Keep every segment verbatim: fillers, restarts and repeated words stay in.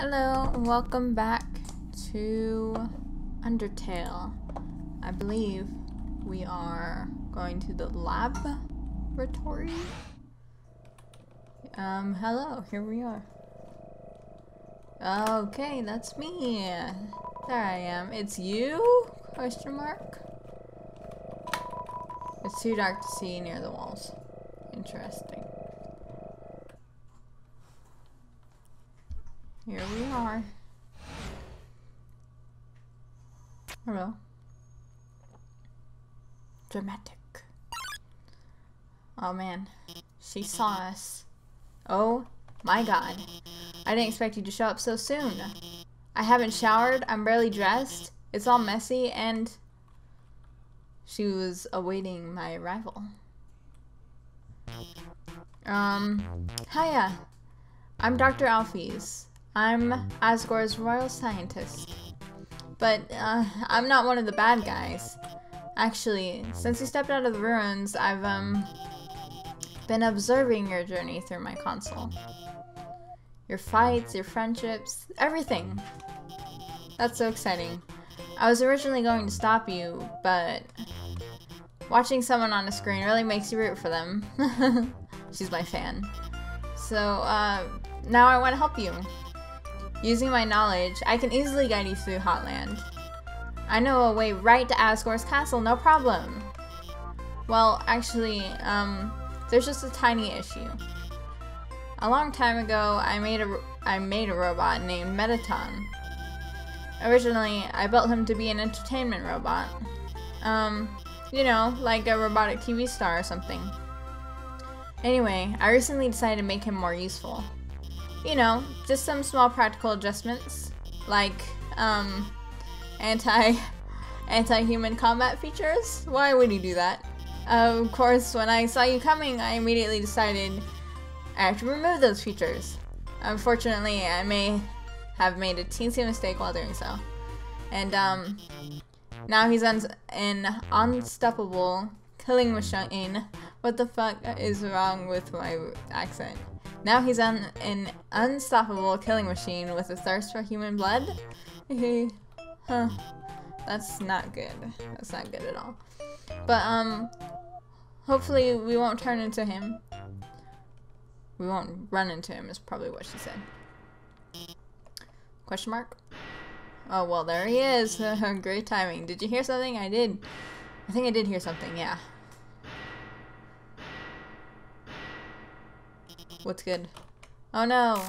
Hello, and welcome back to Undertale. I believe we are going to the laboratory. Um, hello, here we are. Okay, that's me. There I am. It's you? Question mark? It's too dark to see near the walls. Interesting. Here we are. Hello. Dramatic. Oh man. She saw us. Oh my god. I didn't expect you to show up so soon. I haven't showered. I'm barely dressed. It's all messy and... She was awaiting my arrival. Um, hiya. I'm Doctor Alphys. I'm Asgore's royal scientist. But, uh, I'm not one of the bad guys. Actually, since you stepped out of the ruins, I've, um, been observing your journey through my console. Your fights, your friendships, everything. That's so exciting. I was originally going to stop you, but watching someone on a screen really makes you root for them. She's my fan. So, uh, now I want to help you. Using my knowledge, I can easily guide you through Hotland. I know a way right to Asgore's castle, no problem. Well, actually, um, there's just a tiny issue. A long time ago, I made a, I made a robot named Mettaton. Originally, I built him to be an entertainment robot. Um, you know, like a robotic T V star or something. Anyway, I recently decided to make him more useful. You know, just some small practical adjustments, like, um, anti, anti-human combat features? Why would you do that? Uh, of course, when I saw you coming, I immediately decided I have to remove those features. Unfortunately, I may have made a teensy mistake while doing so. And, um, now he's un an unstoppable killing machine. What the fuck is wrong with my accent? Now he's on an unstoppable killing machine with a thirst for human blood? Huh. That's not good. That's not good at all. But, um, hopefully we won't turn into him. We won't run into him is probably what she said. Question mark? Oh, well, there he is. Great timing. Did you hear something? I did. I think I did hear something, yeah. What's good? Oh no!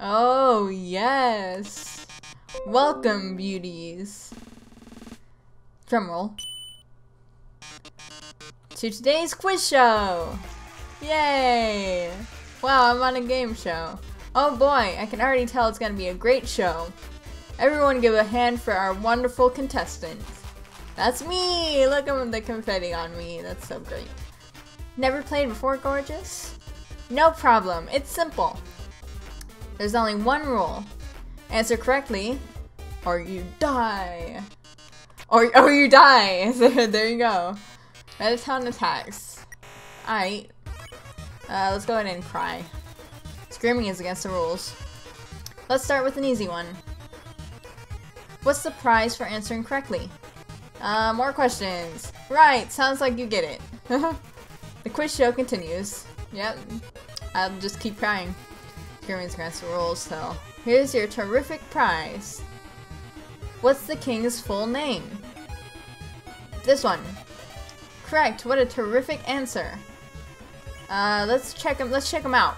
Oh yes! Welcome, beauties! Drumroll. To today's quiz show! Yay! Wow, I'm on a game show. Oh boy, I can already tell it's gonna be a great show. Everyone give a hand for our wonderful contestants. That's me! Look at the confetti on me. That's so great. Never played before, gorgeous? No problem. It's simple. There's only one rule. Answer correctly, or you die. Or, or you die! There you go. Mettaton attacks. Alright. Uh, let's go ahead and cry. Screaming is against the rules. Let's start with an easy one. What's the prize for answering correctly? Uh, more questions. Right, sounds like you get it. The quiz show continues. Yep, I'll just keep crying. Germans grants the rules, so. Here's your terrific prize. What's the king's full name? This one. Correct, what a terrific answer. Uh, let's check him, let's check him out.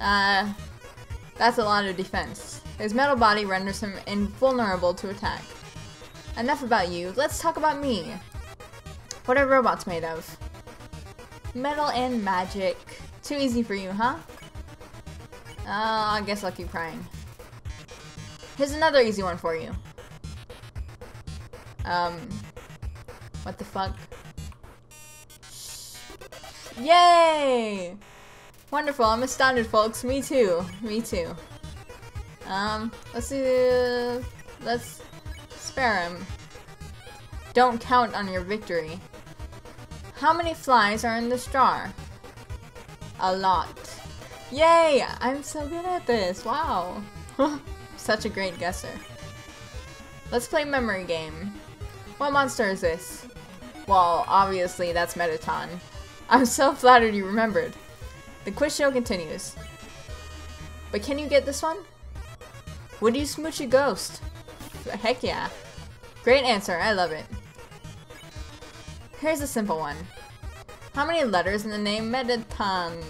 Uh, that's a lot of defense. His metal body renders him invulnerable to attack. Enough about you, let's talk about me. What are robots made of? Metal and magic. Too easy for you, huh? Uh, I guess I'll keep crying. Here's another easy one for you. Um, what the fuck? Yay! Wonderful, I'm astounded, folks. Me too, me too. Um, let's do, let's... Spare him. Don't count on your victory. How many flies are in this jar? a lot. Yay! I'm so good at this, wow! Such a great guesser. Let's play memory game. What monster is this? Well, obviously that's Mettaton. I'm so flattered you remembered. The quiz show continues. But can you get this one? Would you smooch a ghost? Heck yeah. Great answer, I love it. Here's a simple one. How many letters in the name Mettaton?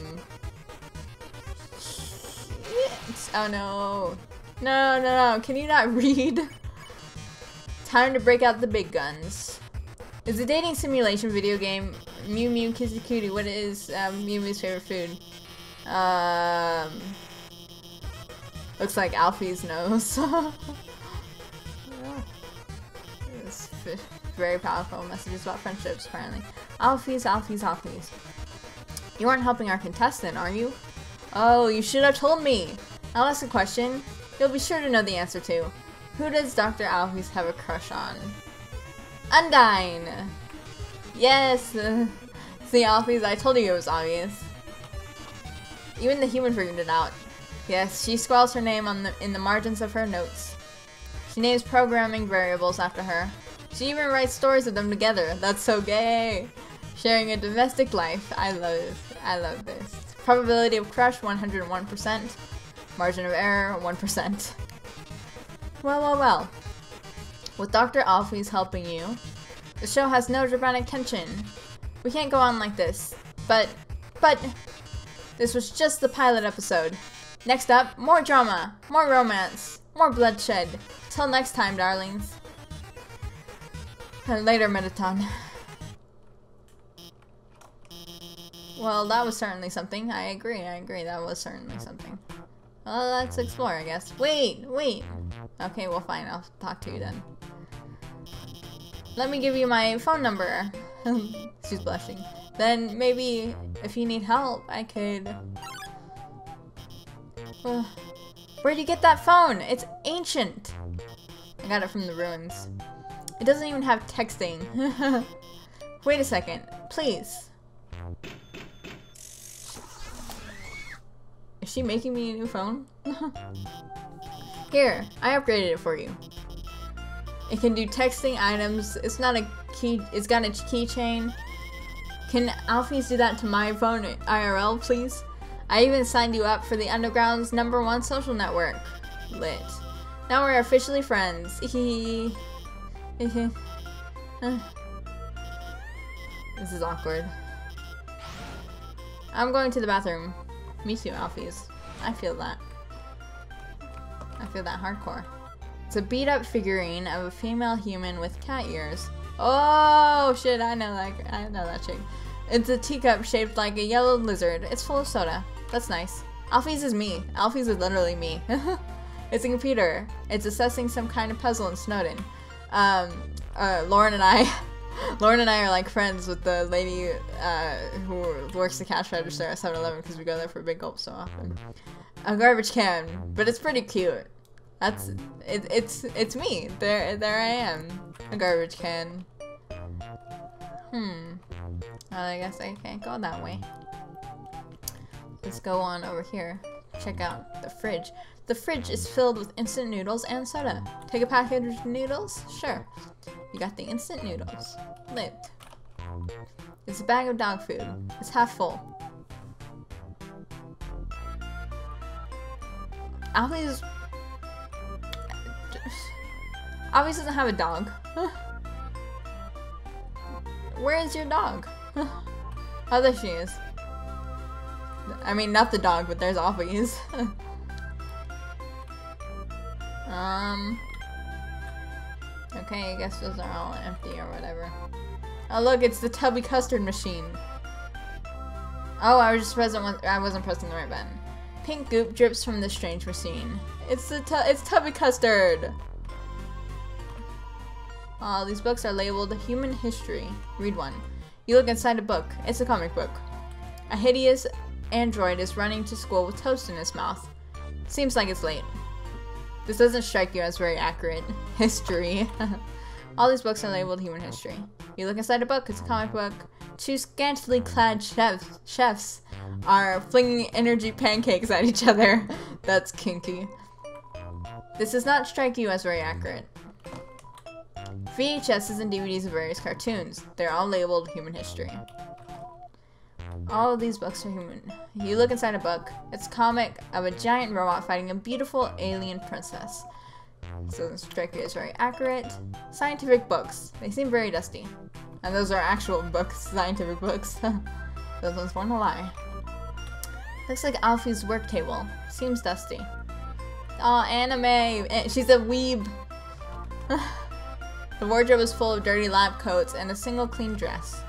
Oh no. No, no, no, can you not read? Time to break out the big guns. Is the dating simulation video game Mew Mew Kissy Cutie? What is um, Mew Mew's favorite food? Um... Looks like Alphys knows. It's very powerful messages about friendships, apparently. Alphys, Alphys, Alphys. You aren't helping our contestant, are you? Oh, you should have told me! I'll ask a question you'll be sure to know the answer to. Who does Doctor Alphys have a crush on? Undyne! Yes! See, Alphys, I told you it was obvious. Even the human figured it out. Yes, she scrawls her name on the, in the margins of her notes. She names programming variables after her. She even writes stories of them together. That's so gay! Sharing a domestic life. I love it. I love this. Probability of crush, one hundred one percent. Margin of error, one percent. Well, well, well. With Doctor Alphys helping you, the show has no dramatic tension. We can't go on like this. But, but, this was just the pilot episode. Next up, more drama, more romance, more bloodshed. Till next time, darlings. And later, Mettaton. Well, that was certainly something. I agree, I agree. That was certainly something. Well, let's explore, I guess. Wait, wait. Okay, well, fine. I'll talk to you then. Let me give you my phone number. She's blushing. Then maybe if you need help, I could... Ugh. Where'd you get that phone? It's ancient! I got it from the ruins. It doesn't even have texting. Wait a second, please. Is she making me a new phone? Here, I upgraded it for you. It can do texting items. It's not a key. It's got a keychain. Can Alphys do that to my phone I R L, please? I even signed you up for the Underground's number one social network. Lit. Now we're officially friends. This is awkward. I'm going to the bathroom. Me too, Alphys. I feel that. I feel that hardcore. It's a beat-up figurine of a female human with cat ears. Oh shit! I know that. I know that chick. It's a teacup shaped like a yellow lizard. It's full of soda. That's nice. Alphys is me. Alphys is literally me. It's a computer. It's assessing some kind of puzzle in Snowdin. Um, uh, Lauren and I, Lauren and I are like friends with the lady uh, who works the cash register at seven eleven because we go there for a big gulp so often. A garbage can, but it's pretty cute. That's it, it's it's me. There there I am. A garbage can. Hmm. Well, I guess I can't go that way. Let's go on over here. Check out the fridge. The fridge is filled with instant noodles and soda. Take a package of noodles? Sure. You got the instant noodles. Lit. It's a bag of dog food. It's half full. Alphys... Alphys doesn't have a dog. Where is your dog? Oh, there she is. I mean, not the dog, but there's Alphys. um. Okay, I guess those are all empty or whatever. Oh, look, it's the tubby custard machine. Oh, I was just pressing. I wasn't pressing the right button. Pink goop drips from the strange machine. It's the tu it's tubby custard. Uh, these books are labeled Human History. Read one. You look inside a book. It's a comic book. A hideous android is running to school with toast in his mouth. Seems like it's late. This doesn't strike you as very accurate. History. All these books are labeled Human History. You look inside a book. It's a comic book. two scantily clad chef chefs are flinging energy pancakes at each other. That's kinky. This does not strike you as very accurate. V H Ses and D V Ds of various cartoons. They're all labeled human history. All of these books are human. You look inside a book. It's a comic of a giant robot fighting a beautiful alien princess. This doesn't strike you as very accurate. Scientific books. They seem very dusty. And those are actual books, scientific books. Those ones weren't a lie. Looks like Alphys' work table. Seems dusty. Aw, anime! She's a weeb! The wardrobe is full of dirty lab coats and a single clean dress.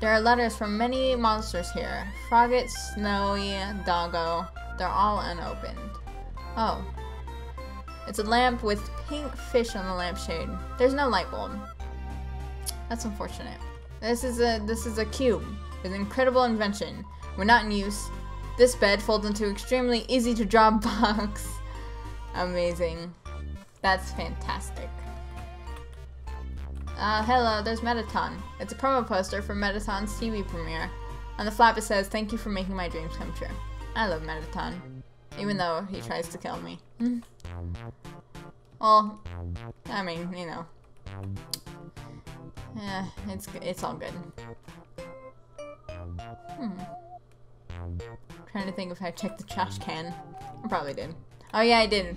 There are letters from many monsters here. Frogget, Snowy, Doggo. They're all unopened. Oh. It's a lamp with pink fish on the lampshade. There's no light bulb. That's unfortunate. This is a this is a cube. It's an incredible invention. We're not in use. This bed folds into an extremely easy to draw box. Amazing. That's fantastic. Uh, hello, there's Mettaton. It's a promo poster for Mettaton's T V premiere. On the flap it says, "Thank you for making my dreams come true." I love Mettaton, even though he tries to kill me. Mm. Well, I mean, you know. Yeah, it's, it's all good. Hmm. I'm trying to think if I checked the trash can. I probably did. Oh yeah, I did.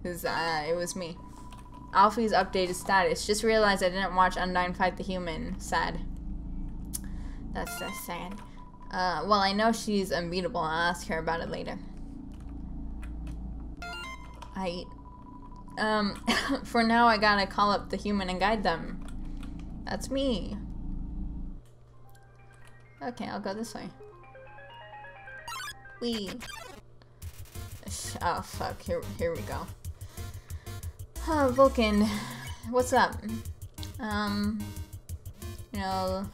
Because uh, it was me. Alphys' updated status. Just realized I didn't watch Undyne fight the human. Sad. That's so sad. Uh, well, I know she's unbeatable. I'll ask her about it later. I eat. Um, for now, I gotta call up the human and guide them. That's me. Okay, I'll go this way. Wee. Oh, fuck. Here, here we go. Oh, Vulkin, what's up? Um, you know,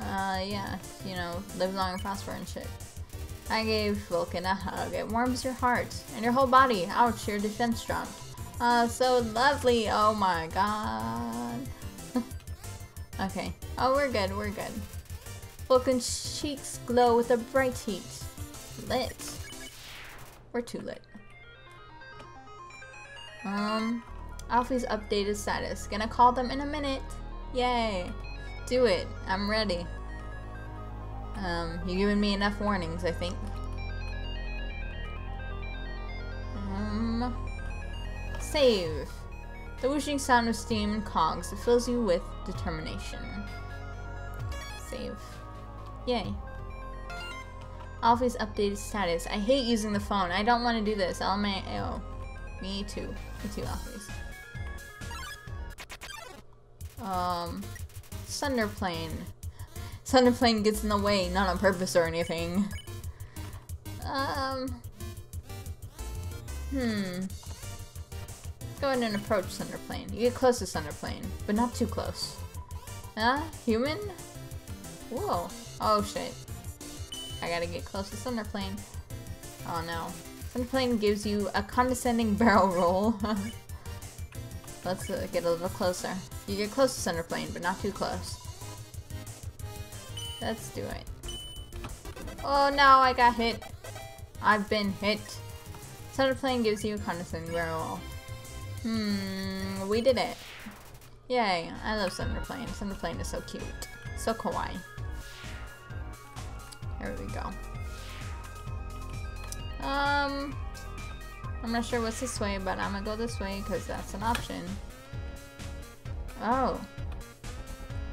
uh, yeah, you know, live long and prosper and shit. I gave Vulkin a hug. It warms your heart and your whole body. Ouch, your defense dropped. Uh, so lovely. Oh my god. Okay. Oh, we're good. We're good. Vulcan's cheeks glow with a bright heat. Lit. We're too lit. Um, Alphys' updated status. Gonna call them in a minute. Yay. Do it. I'm ready. Um, you've given me enough warnings, I think. Um, save. The whooshing sound of steam and cogs. It fills you with determination. Save. Yay. Alphys' updated status. I hate using the phone. I don't want to do this. L M A O. Me too. Me too, Alphys. Um, Centerplane. Centerplane gets in the way, not on purpose or anything. Um. Hmm. Go ahead and approach Centerplane. You get close to Centerplane, but not too close. Huh? Human? Whoa. Oh shit. I gotta get close to Centerplane. Oh no. Centerplane gives you a condescending barrel roll. Let's uh, get a little closer. You get close to Centerplane, but not too close. Let's do it. Oh no, I got hit. I've been hit. Centerplane gives you a condescending barrel roll. Hmm, we did it. Yay, I love Centerplane. Centerplane is so cute. So kawaii. There we go. Um, I'm not sure what's this way, but I'm gonna go this way because that's an option. Oh.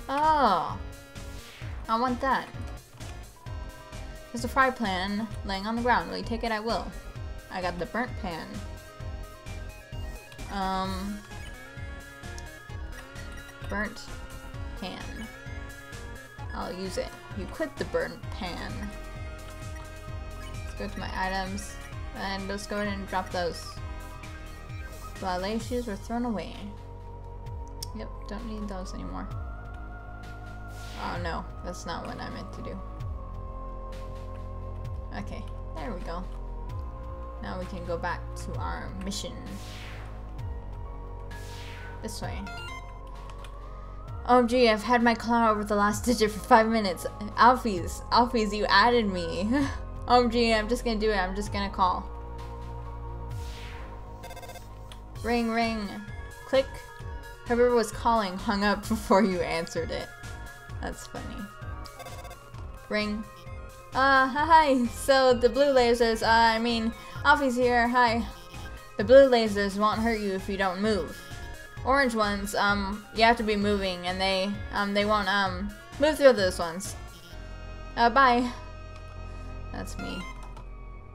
Oh. I want that. There's a fry pan laying on the ground. Will you take it? I will. I got the burnt pan. Um. Burnt pan. I'll use it. You quit the burnt pan. Go to my items, and let's go ahead and drop those. Ballet shoes were thrown away. Yep, don't need those anymore. Oh no, that's not what I meant to do. Okay, there we go. Now we can go back to our mission. This way. O M G, I've had my claw over the last digit for five minutes. Alphys, Alphys, you added me. O M G, I'm just gonna do it. I'm just gonna call. Ring, ring. Click. Whoever was calling hung up before you answered it. That's funny. Ring. Uh, hi. So the blue lasers, uh, I mean, Alphys here. Hi. The blue lasers won't hurt you if you don't move. Orange ones, um, you have to be moving, and they, um, they won't, um, move through those ones. Uh, bye. That's me.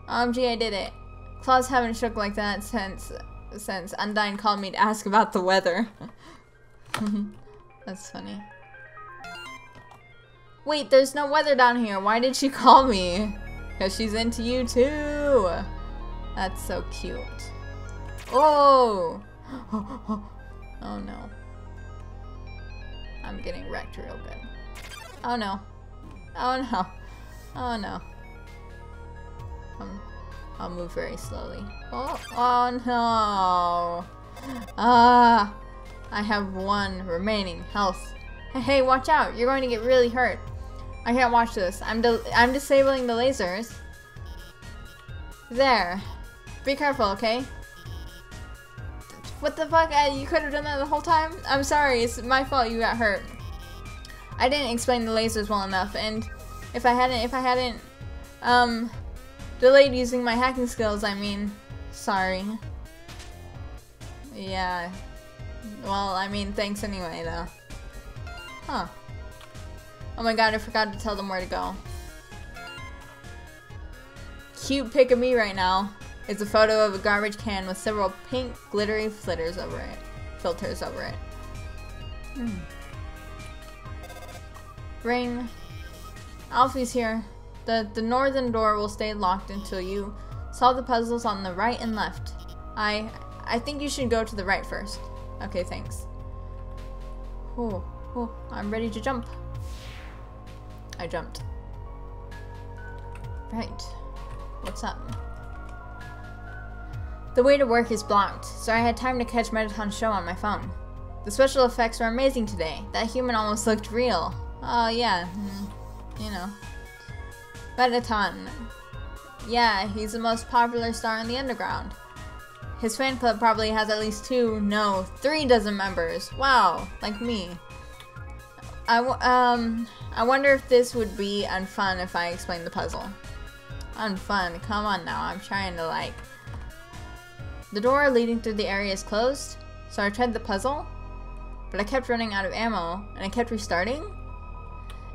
O M G, I did it. Claws haven't shook like that since, since Undyne called me to ask about the weather. That's funny. Wait, there's no weather down here. Why did she call me? Because she's into you too. That's so cute. Oh! Oh no. I'm getting wrecked real good. Oh no. Oh no. Oh no. Um, I'll move very slowly. Oh, oh no. Ah, I have one remaining health. Hey, watch out. You're going to get really hurt. I can't watch this. I'm I'm disabling the lasers. There. Be careful, okay? What the fuck? I, you could have done that the whole time? I'm sorry, it's my fault you got hurt. I didn't explain the lasers well enough, and if I hadn't, if I hadn't, um, delayed using my hacking skills, I mean, sorry. Yeah. Well, I mean, thanks anyway, though. Huh. Oh my god, I forgot to tell them where to go. Cute pic of me right now. It's a photo of a garbage can with several pink glittery flitters over it. Filters over it. Mm. Ring. Alphys here. The, the northern door will stay locked until you solve the puzzles on the right and left. I I think you should go to the right first. Okay, thanks. Oh, oh, I'm ready to jump. I jumped. Right. What's up? The way to work is blocked, so I had time to catch Mettaton's show on my phone. The special effects were amazing today. That human almost looked real. Oh yeah, you know. Mettaton. Yeah, he's the most popular star in the underground. His fan club probably has at least two, no, three dozen members. Wow, like me. I, w um, I wonder if this would be unfun if I explained the puzzle. Unfun, come on now, I'm trying to like... The door leading through the area is closed, so I tried the puzzle, but I kept running out of ammo, and I kept restarting,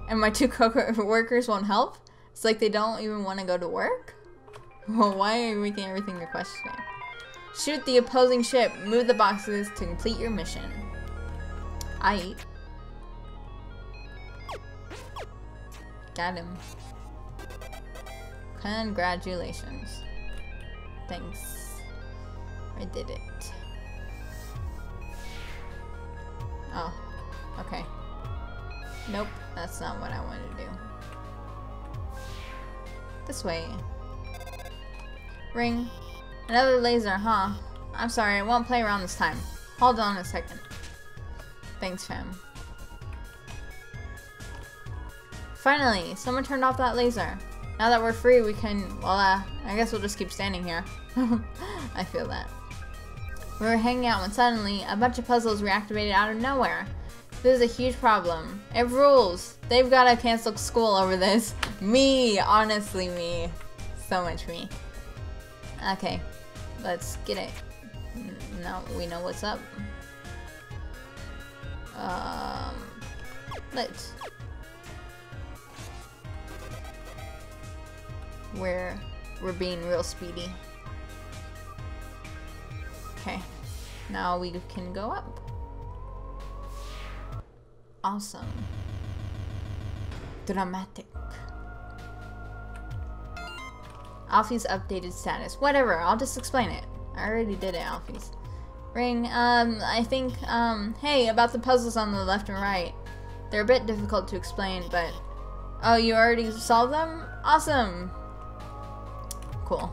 and my two co-workers won't help. It's like they don't even want to go to work? Well, why are we making everything a questioning? Shoot the opposing ship, move the boxes to complete your mission. I eat. Got him. Congratulations. Thanks. I did it. Oh, okay. Nope, that's not what I wanted to do. This way. Ring. Another laser, huh? I'm sorry, I won't play around this time. Hold on a second. Thanks, fam. Finally, someone turned off that laser. Now that we're free, we can, well, uh, I guess we'll just keep standing here. I feel that. We were hanging out when suddenly, a bunch of puzzles reactivated out of nowhere. This is a huge problem. It rules. They've gotta cancel school over this. Me! Honestly, me. So much me. Okay. Let's get it. Now we know what's up. Um... Let's... We're... We're being real speedy. Okay, now we can go up. Awesome. Dramatic. Alphys' updated status. Whatever, I'll just explain it. I already did it, Alphys. Ring, um, I think, um, hey, about the puzzles on the left and right. They're a bit difficult to explain, but... Oh, you already solved them? Awesome! Cool.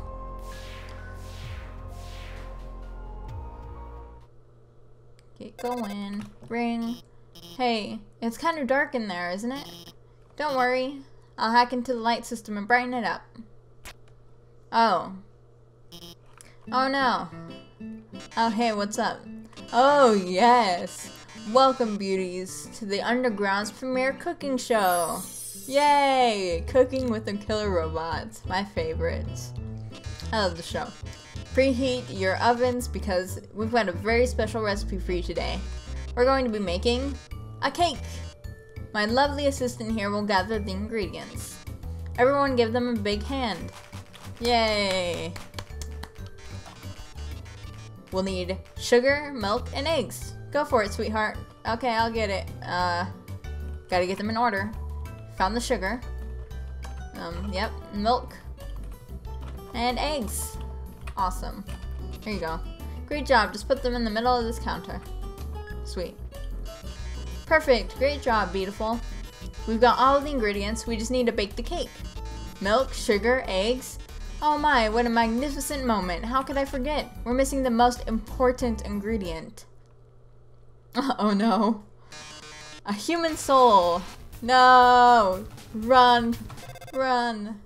Get going. Ring. Hey, it's kind of dark in there, isn't it? Don't worry. I'll hack into the light system and brighten it up. Oh. Oh no. Oh hey, what's up? Oh yes! Welcome, beauties, to the Underground's premiere cooking show! Yay! Cooking with the killer robots. My favorites. I love the show. Preheat your ovens because we've got a very special recipe for you today. We're going to be making a cake! My lovely assistant here will gather the ingredients. Everyone give them a big hand. Yay! We'll need sugar, milk, and eggs. Go for it, sweetheart. Okay, I'll get it. Uh, gotta get them in order. Found the sugar. Um, yep, milk. And eggs. Awesome. There you go. Great job. Just put them in the middle of this counter. Sweet. Perfect. Great job, beautiful. We've got all the ingredients. We just need to bake the cake. Milk, sugar, eggs. Oh my, what a magnificent moment. How could I forget? We're missing the most important ingredient. Oh no. A human soul. No! Run. Run.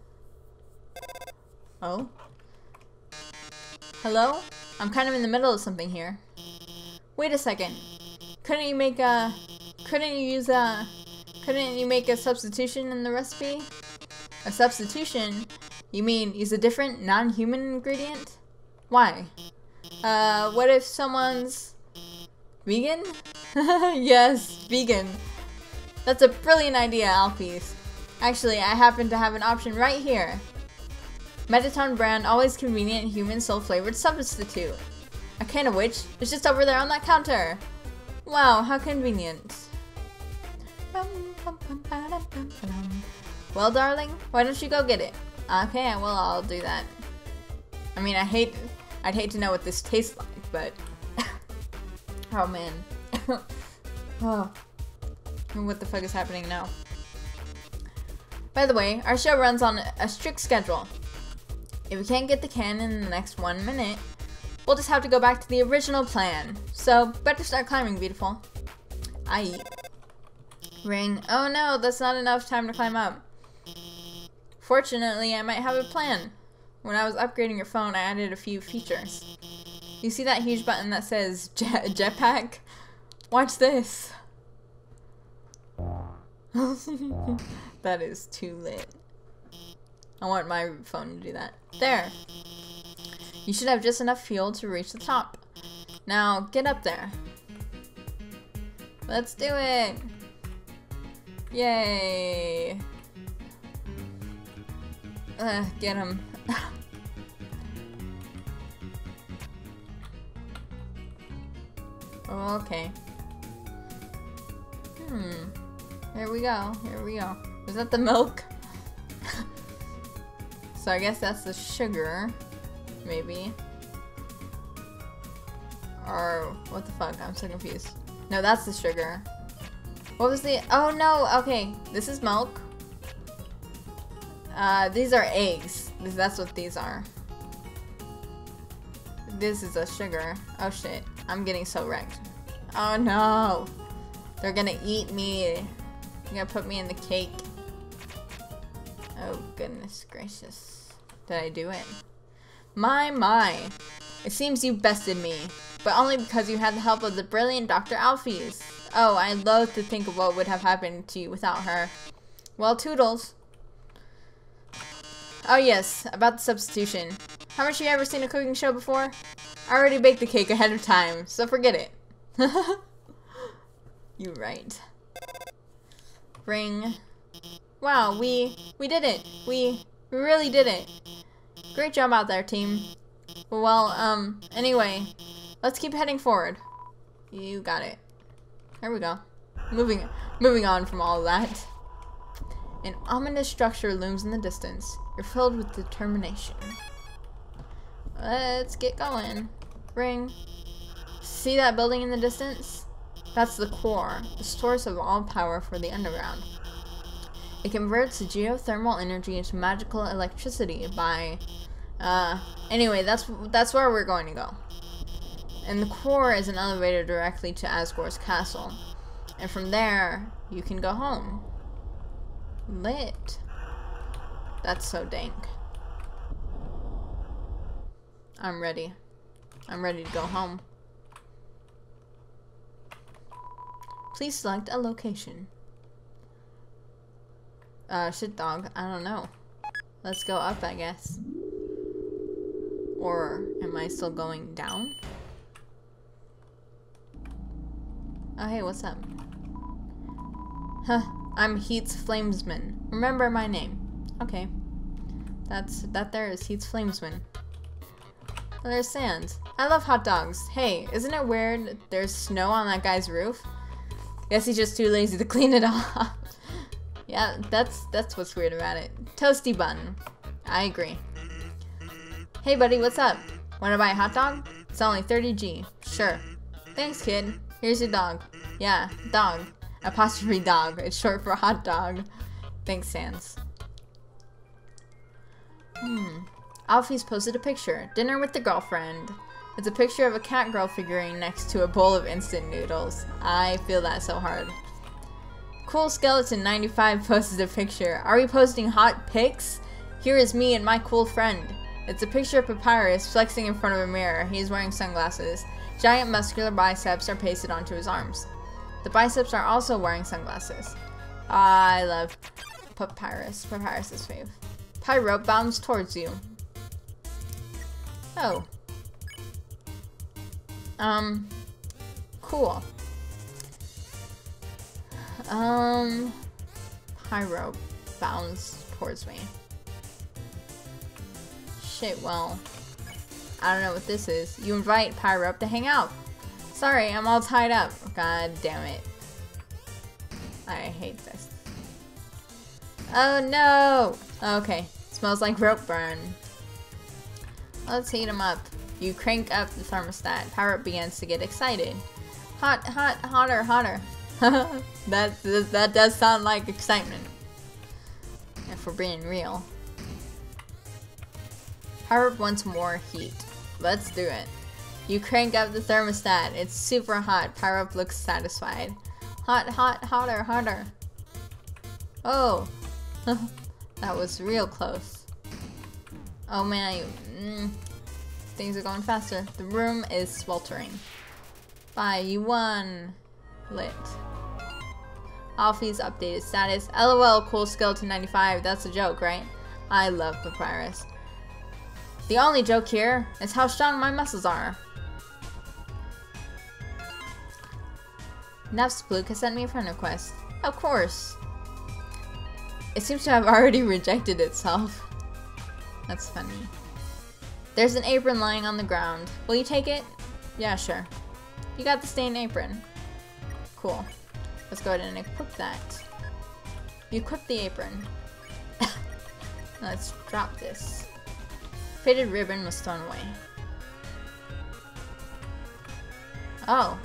Oh? Hello? I'm kind of in the middle of something here. Wait a second. Couldn't you make a... Couldn't you use a... Couldn't you make a substitution in the recipe? A substitution? You mean use a different, non-human ingredient? Why? Uh, what if someone's... Vegan? Yes, vegan. That's a brilliant idea, Alphys. Actually, I happen to have an option right here. Mettaton brand, always convenient human soul flavored substitute. A can of which is just over there on that counter. Wow, how convenient. Well, darling, why don't you go get it? Okay, well, I'll do that. I mean, I hate, I'd hate to know what this tastes like, but... Oh, man. Oh. What the fuck is happening now? By the way, our show runs on a strict schedule. If we can't get the can in the next one minute, we'll just have to go back to the original plan. So, better start climbing, beautiful. Aye. Ring. Oh no, that's not enough time to climb up. Fortunately, I might have a plan. When I was upgrading your phone, I added a few features. You see that huge button that says jet jetpack? Watch this. That is too lit. I want my phone to do that. There. You should have just enough fuel to reach the top. Now, get up there. Let's do it. Yay. Ugh, get him. Okay. Hmm. Here we go. Here we go. Is that the milk? So I guess that's the sugar. Maybe. Or what the fuck? I'm so confused. No, that's the sugar. What was the... Oh no! Okay. This is milk. Uh, these are eggs. That's what these are. This is a sugar. Oh shit. I'm getting so wrecked. Oh no! They're gonna eat me. They're gonna put me in the cake. Oh goodness gracious. Did I do it? My, my. It seems you bested me. But only because you had the help of the brilliant Doctor Alphys. Oh, I loathe to think of what would have happened to you without her. Well, toodles. Oh yes, about the substitution. Haven't you ever seen a cooking show before? I already baked the cake ahead of time, so forget it. You're right. Ring. Wow, we we did it. We we really did it. Great job out there, team. Well, um, anyway, let's keep heading forward. You got it. There we go. Moving moving on from all that. An ominous structure looms in the distance. You're filled with determination. Let's get going. Ring. See that building in the distance? That's the core, the source of all power for the underground. It converts the geothermal energy into magical electricity by... Uh, anyway, that's that's where we're going to go. And the core is an elevator directly to Asgore's castle. And from there, you can go home. Lit. That's so dank. I'm ready. I'm ready to go home. Please select a location. Uh, shit dog. I don't know. Let's go up, I guess. Or am I still going down? Oh, hey, what's up? Huh, I'm Heats Flamesman. Remember my name. Okay. That's, that there is Heats Flamesman. And there's Sans. I love hot dogs. Hey, isn't it weird there's snow on that guy's roof? Guess he's just too lazy to clean it off. Yeah, that's, that's what's weird about it. Toasty bun. I agree. Hey buddy, what's up? Wanna buy a hot dog? It's only thirty G. Sure. Thanks, kid. Here's your dog. Yeah, dog. Apostrophe dog. It's short for hot dog. Thanks, Sans. Hmm. Alphys posted a picture. Dinner with the girlfriend. It's a picture of a cat girl figurine next to a bowl of instant noodles. I feel that so hard. Cool Skeleton ninety-five posted a picture. Are we posting hot pics? Here is me and my cool friend. It's a picture of Papyrus flexing in front of a mirror. He is wearing sunglasses. Giant muscular biceps are pasted onto his arms. The biceps are also wearing sunglasses. I love Papyrus. Papyrus is fave. Pyrope bounds towards you. Oh. Um. Cool. Um. Pyrope bounds towards me. Shit, well. I don't know what this is. You invite Pyrope to hang out. Sorry, I'm all tied up. God damn it. I hate this. Oh no! Okay. Smells like rope burn. Let's heat him up. You crank up the thermostat. Pyrope begins to get excited. Hot, hot, hotter, hotter. that, that, that does sound like excitement. If we're being real. Pyrope wants more heat. Let's do it. You crank up the thermostat. It's super hot. Pyrope looks satisfied. Hot, hot, hotter, hotter. Oh. That was real close. Oh man, I, mm, things are going faster. The room is sweltering. Bye, you won. Lit. Alphys updated status. LOL, Cool Skeleton ninety-five. That's a joke, right? I love Papyrus. The only joke here is how strong my muscles are. Nefsbluk has sent me a friend request. Of course. It seems to have already rejected itself. That's funny. There's an apron lying on the ground. Will you take it? Yeah, sure. You got the stained apron. Cool. Let's go ahead and equip that. You equip the apron. Let's drop this. Faded ribbon was thrown away. Oh.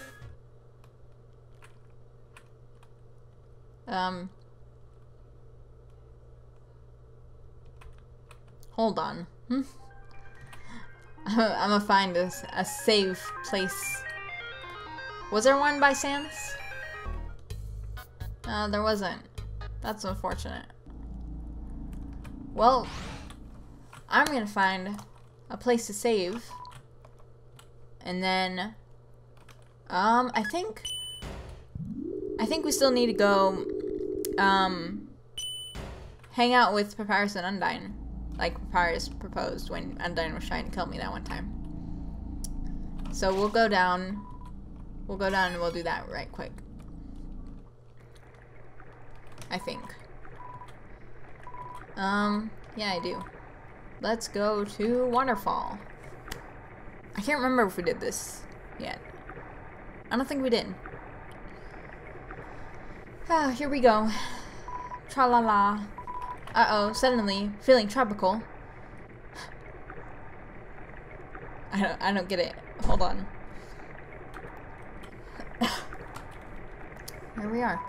Um. Hold on. Hmm? I'm gonna find a, a safe place. Was there one by Sans? Uh, there wasn't. That's unfortunate. Well. I'm gonna find a place to save, and then, um, I think, I think we still need to go, um, hang out with Papyrus and Undyne, like Papyrus proposed when Undyne was trying to kill me that one time. So we'll go down, we'll go down and we'll do that right quick. I think. Um, yeah, I do. Let's go to Waterfall. I can't remember if we did this yet. I don't think we did. Ah, here we go. Tra-la-la. Uh-oh, suddenly, feeling tropical. I don't, I don't get it. Hold on. Here we are.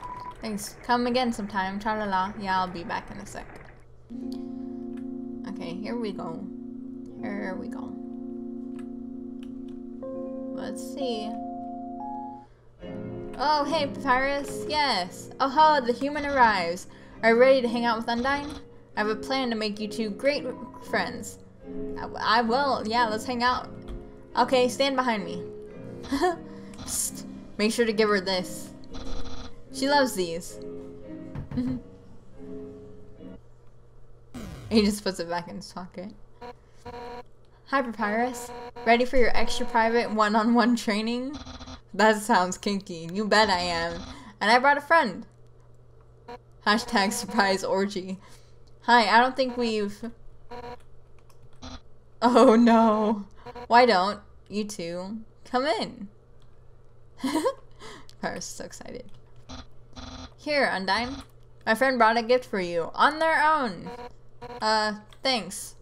Thanks. Come again sometime. Tra-la-la. Yeah, I'll be back in a sec. Okay, here we go. Here we go. Let's see. Oh, hey, Papyrus. Yes. Oh ho, the human arrives. Are you ready to hang out with Undyne? I have a plan to make you two great friends. I, I will. Yeah, let's hang out. Okay, stand behind me. Psst. Make sure to give her this. She loves these. He just puts it back in his pocket. Hi, Papyrus. Ready for your extra private one-on-one training? That sounds kinky. You bet I am. And I brought a friend. Hashtag surprise orgy. Hi, I don't think we've... Oh no. Why don't you two come in? Papyrus is so excited. Here, Undyne. My friend brought a gift for you. On their own. Uh, thanks.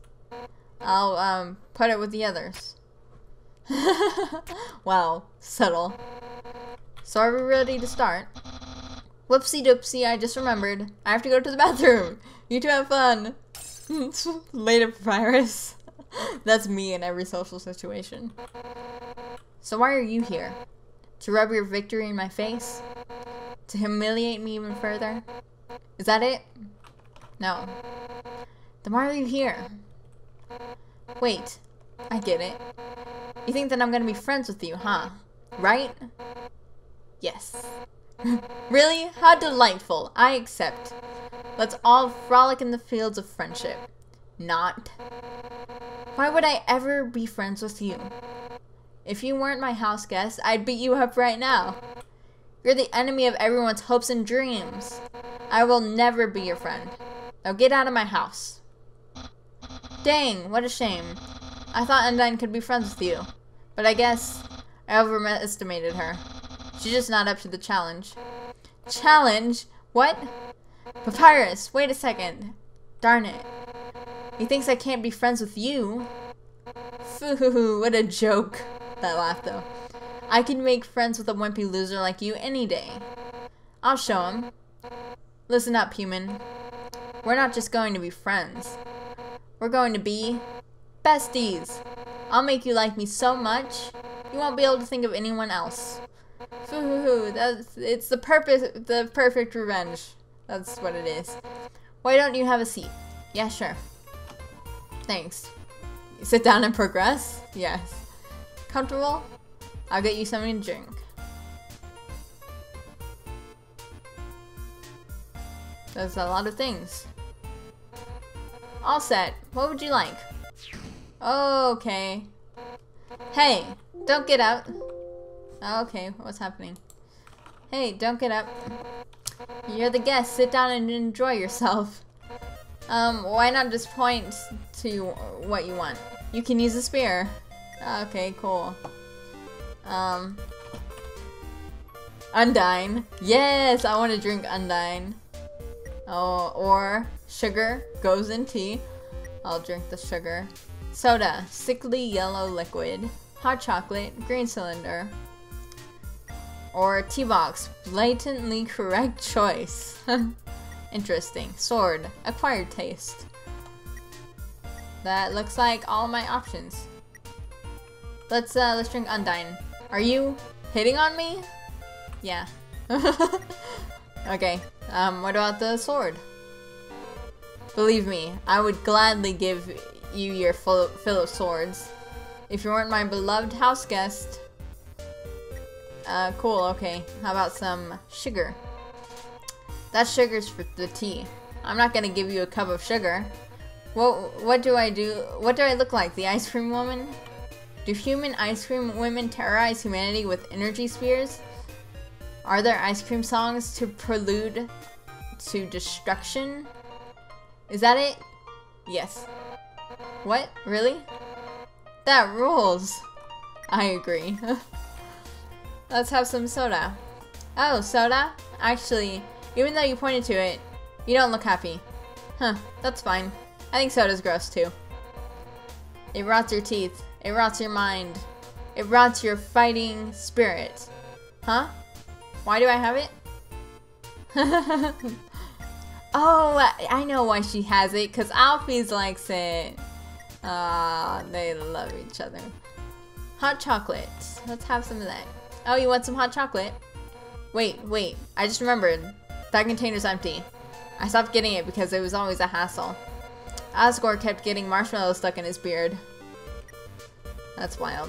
I'll, um, put it with the others. Wow, subtle. So are we ready to start? Whoopsie doopsie, I just remembered. I have to go to the bathroom. You two have fun. Later, Papyrus. That's me in every social situation. So why are you here? To rub your victory in my face? To humiliate me even further? Is that it? No. Then why are you here? Wait, I get it. You think that I'm gonna be friends with you, huh? Right? Yes. Really? How delightful. I accept. Let's all frolic in the fields of friendship. Not. Why would I ever be friends with you? If you weren't my house guest, I'd beat you up right now. You're the enemy of everyone's hopes and dreams. I will never be your friend. Now get out of my house. Dang, what a shame. I thought Undyne could be friends with you. But I guess I overestimated her. She's just not up to the challenge. Challenge? What? Papyrus, wait a second. Darn it. He thinks I can't be friends with you. Foo-hoo-hoo, what a joke. That laugh, though. I can make friends with a wimpy loser like you any day. I'll show him. Listen up, human. We're not just going to be friends. We're going to be besties. I'll make you like me so much, you won't be able to think of anyone else. Foo-hoo-hoo, that's, it's the, purpose, the perfect revenge. That's what it is. Why don't you have a seat? Yeah, sure. Thanks. Sit down and progress? Yes. Comfortable? I'll get you something to drink. There's a lot of things. All set. What would you like? Okay. Hey, don't get up. Okay, what's happening? Hey, don't get up. You're the guest. Sit down and enjoy yourself. Um, why not just point to what you want? You can use a spear. Okay, cool. Um, Undyne. Yes, I want to drink Undyne. Oh, or sugar goes in tea. I'll drink the sugar. Soda, sickly yellow liquid. Hot chocolate, green cylinder. Or tea box, blatantly correct choice. Interesting. Sword, acquired taste. That looks like all my options. Let's uh, let's drink Undyne. Are you hitting on me? Yeah. Okay. Um, what about the sword? Believe me, I would gladly give you your full fill of swords. If you weren't my beloved house guest. Uh, cool, okay. How about some sugar? That sugar's for the tea. I'm not gonna give you a cup of sugar. What, what do I do? What do I look like? The ice cream woman? Do human ice cream women terrorize humanity with energy spears? Are there ice cream songs to prelude to destruction? Is that it? Yes. What? Really? That rules. I agree. Let's have some soda. Oh, soda? Actually, even though you pointed to it, you don't look happy. Huh, that's fine. I think soda's gross too. It rots your teeth. It rots your mind. It rots your fighting spirit. Huh? Why do I have it? Oh, I know why she has it. Because Alphys likes it. Ah, they love each other. Hot chocolate. Let's have some of that. Oh, you want some hot chocolate? Wait, wait, I just remembered. That container's empty. I stopped getting it because it was always a hassle. Asgore kept getting marshmallows stuck in his beard. That's wild.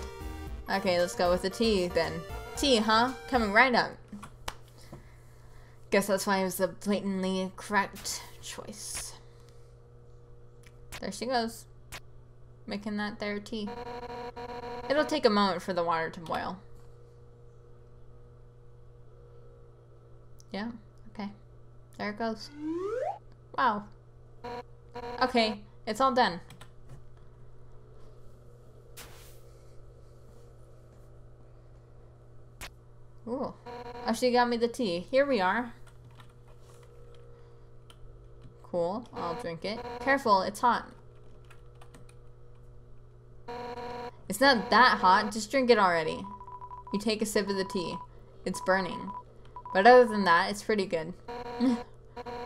Okay, let's go with the tea then. Tea, huh? Coming right up. Guess that's why it was the blatantly correct choice. There she goes. Making that their tea. It'll take a moment for the water to boil. Yeah, okay. There it goes. Wow. Okay, it's all done. Ooh. Oh, she got me the tea. Here we are. Cool. I'll drink it. Careful, it's hot. It's not that hot. Just drink it already. You take a sip of the tea. It's burning. But other than that, it's pretty good.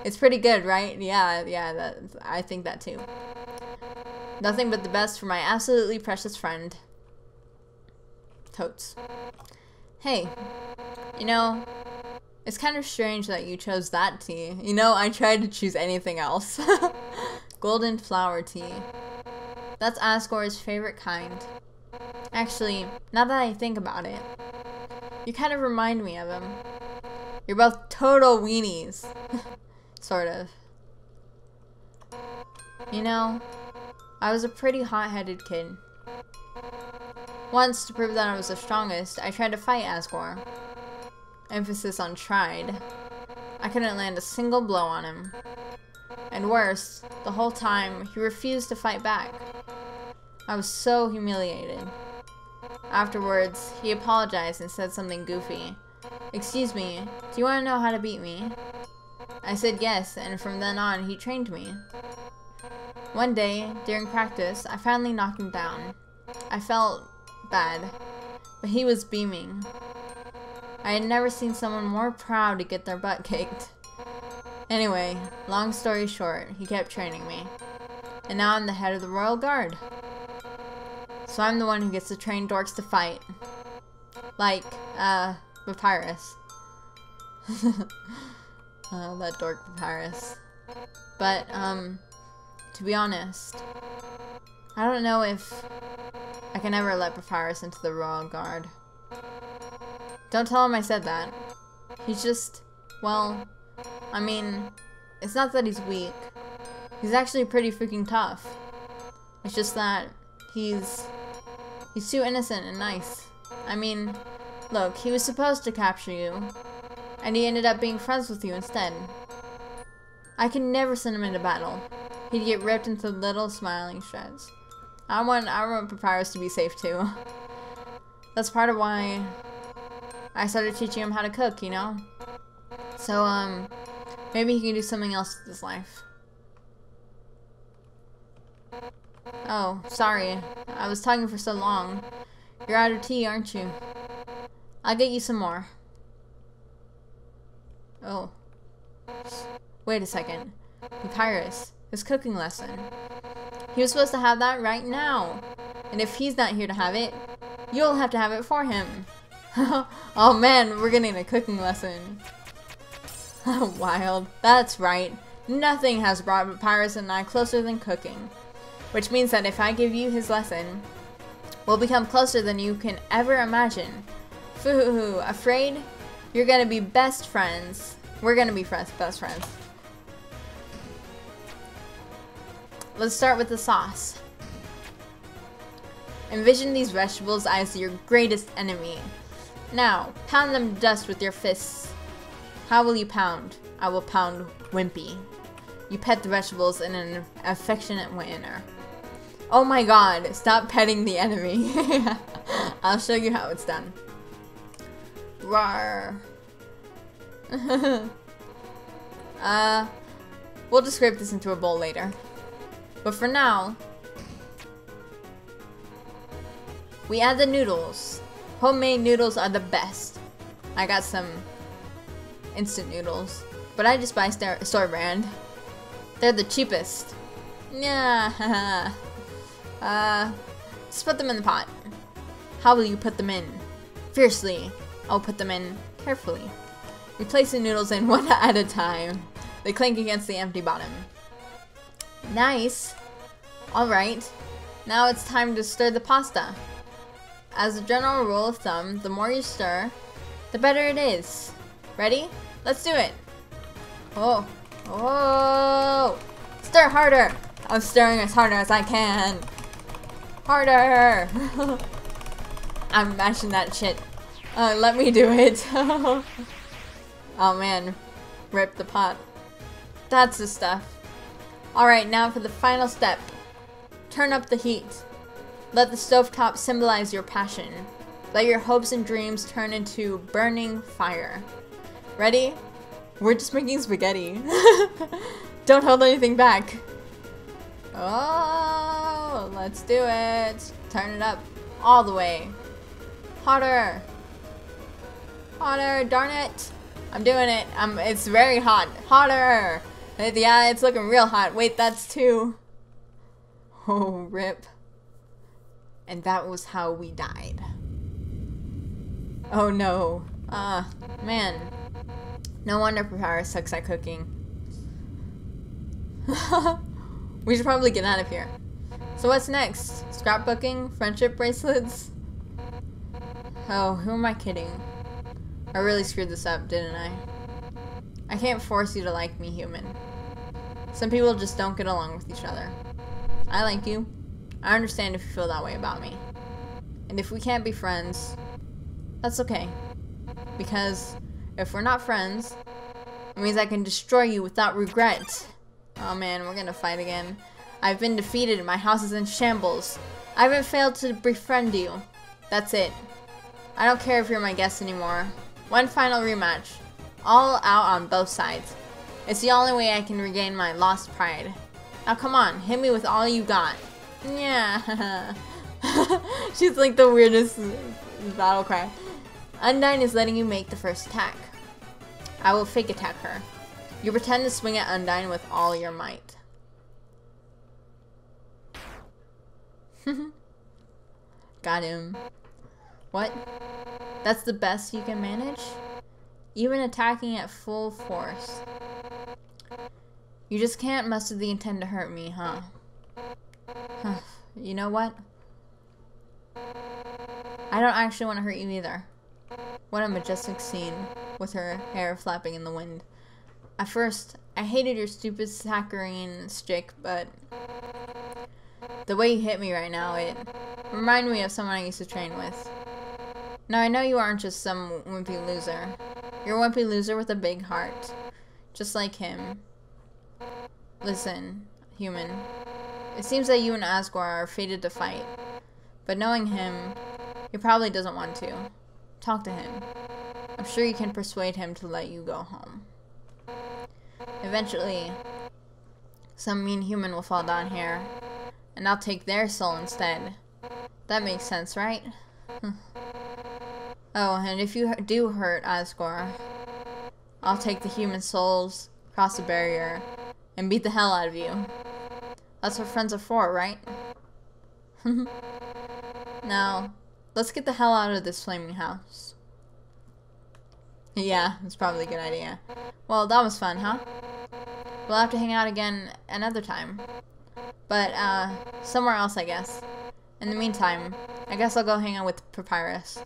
It's pretty good, right? Yeah, yeah, that, I think that too. Nothing but the best for my absolutely precious friend. Totes. Hey, you know, it's kind of strange that you chose that tea. You know, I tried to choose anything else. Golden flower tea. That's Asgore's favorite kind. Actually, now that I think about it, you kind of remind me of him. You're both total weenies. Sort of. You know, I was a pretty hot-headed kid. Once, to prove that I was the strongest, I tried to fight Asgore. Emphasis on tried. I couldn't land a single blow on him. And worse, the whole time, he refused to fight back. I was so humiliated. Afterwards, he apologized and said something goofy. Excuse me, do you want to know how to beat me? I said yes, and from then on, he trained me. One day, during practice, I finally knocked him down. I felt bad, but he was beaming. I had never seen someone more proud to get their butt kicked. Anyway, long story short, he kept training me. And now I'm the head of the Royal Guard. So I'm the one who gets to train dorks to fight. Like, uh, Papyrus. Uh, that dork Papyrus. But, um, to be honest, I don't know if I can ever let Papyrus into the Royal Guard. Don't tell him I said that. He's just, well, I mean, it's not that he's weak. He's actually pretty freaking tough. It's just that he's, he's too innocent and nice. I mean, look, he was supposed to capture you. And he ended up being friends with you instead. I can never send him into battle. He'd get ripped into little smiling shreds. I want, I want Papyrus to be safe too. That's part of why I started teaching him how to cook, you know? So, um, maybe he can do something else with his life. Oh, sorry. I was talking for so long. You're out of tea, aren't you? I'll get you some more. Oh. Wait a second. Papyrus. His cooking lesson. He was supposed to have that right now. And if he's not here to have it, you'll have to have it for him. Oh man, we're getting a cooking lesson. Wild. That's right. Nothing has brought Papyrus and I closer than cooking. Which means that if I give you his lesson, we'll become closer than you can ever imagine. Foo-hoo-hoo. Afraid? You're gonna be best friends. We're gonna be friends, best friends. Let's start with the sauce. Envision these vegetables as your greatest enemy. Now, pound them to dust with your fists. How will you pound? I will pound wimpy. You pet the vegetables in an affectionate manner. Oh my god, stop petting the enemy. I'll show you how it's done. Rawr. uh, we'll just scrape this into a bowl later. But for now, we add the noodles. Homemade noodles are the best. I got some instant noodles, but I just buy store brand. They're the cheapest. Yeah. uh, just put them in the pot. How will you put them in? Fiercely. I'll put them in carefully. Replacing noodles in one at a time. They clink against the empty bottom. Nice. Alright. Now it's time to stir the pasta. As a general rule of thumb, the more you stir, the better it is. Ready? Let's do it. Oh. Oh. Stir harder. I'm stirring as hard as I can. Harder. I'm mashing that shit. Uh, let me do it. Oh man. Rip the pot. That's the stuff. Alright, now for the final step. Turn up the heat. Let the stovetop symbolize your passion. Let your hopes and dreams turn into burning fire. Ready? We're just making spaghetti. Don't hold anything back. Oh, let's do it. Turn it up all the way. Hotter. Hotter, darn it. I'm doing it. I'm, it's very hot. Hotter. Yeah, it's looking real hot. Wait, that's two. Oh, rip. And that was how we died. Oh no. Ah, uh, man. No wonder Papyrus sucks at cooking. We should probably get out of here. So what's next? Scrapbooking? Friendship bracelets? Oh, who am I kidding? I really screwed this up, didn't I? I can't force you to like me, human. Some people just don't get along with each other. I like you. I understand if you feel that way about me. And if we can't be friends, that's okay. Because if we're not friends, it means I can destroy you without regret. Oh man, we're gonna fight again. I've been defeated and my house is in shambles. I haven't failed to befriend you. That's it. I don't care if you're my guest anymore. One final rematch. All out on both sides. It's the only way I can regain my lost pride. Now come on, hit me with all you got. Yeah. She's like the weirdest battle cry. Undyne is letting you make the first attack. I will fake attack her. You pretend to swing at Undyne with all your might. Got him. What? That's the best you can manage? Even attacking at full force. You just can't muster the intent to hurt me, huh? You know what? I don't actually want to hurt you either. What a majestic scene, with her hair flapping in the wind. At first, I hated your stupid saccharine stick, but the way you hit me right now, it reminded me of someone I used to train with. Now I know you aren't just some wimpy loser. You're a wimpy loser with a big heart. Just like him. Listen, human. It seems that you and Asgore are fated to fight. But knowing him, he probably doesn't want to. Talk to him. I'm sure you can persuade him to let you go home. Eventually, some mean human will fall down here, and I'll take their soul instead. That makes sense, right? Oh, and if you do hurt Asgore, I'll take the human souls, cross the barrier, and beat the hell out of you. That's what friends are for, right? Now, let's get the hell out of this flaming house. Yeah, that's probably a good idea. Well, that was fun, huh? We'll have to hang out again another time. But, uh, somewhere else, I guess. In the meantime, I guess I'll go hang out with Papyrus.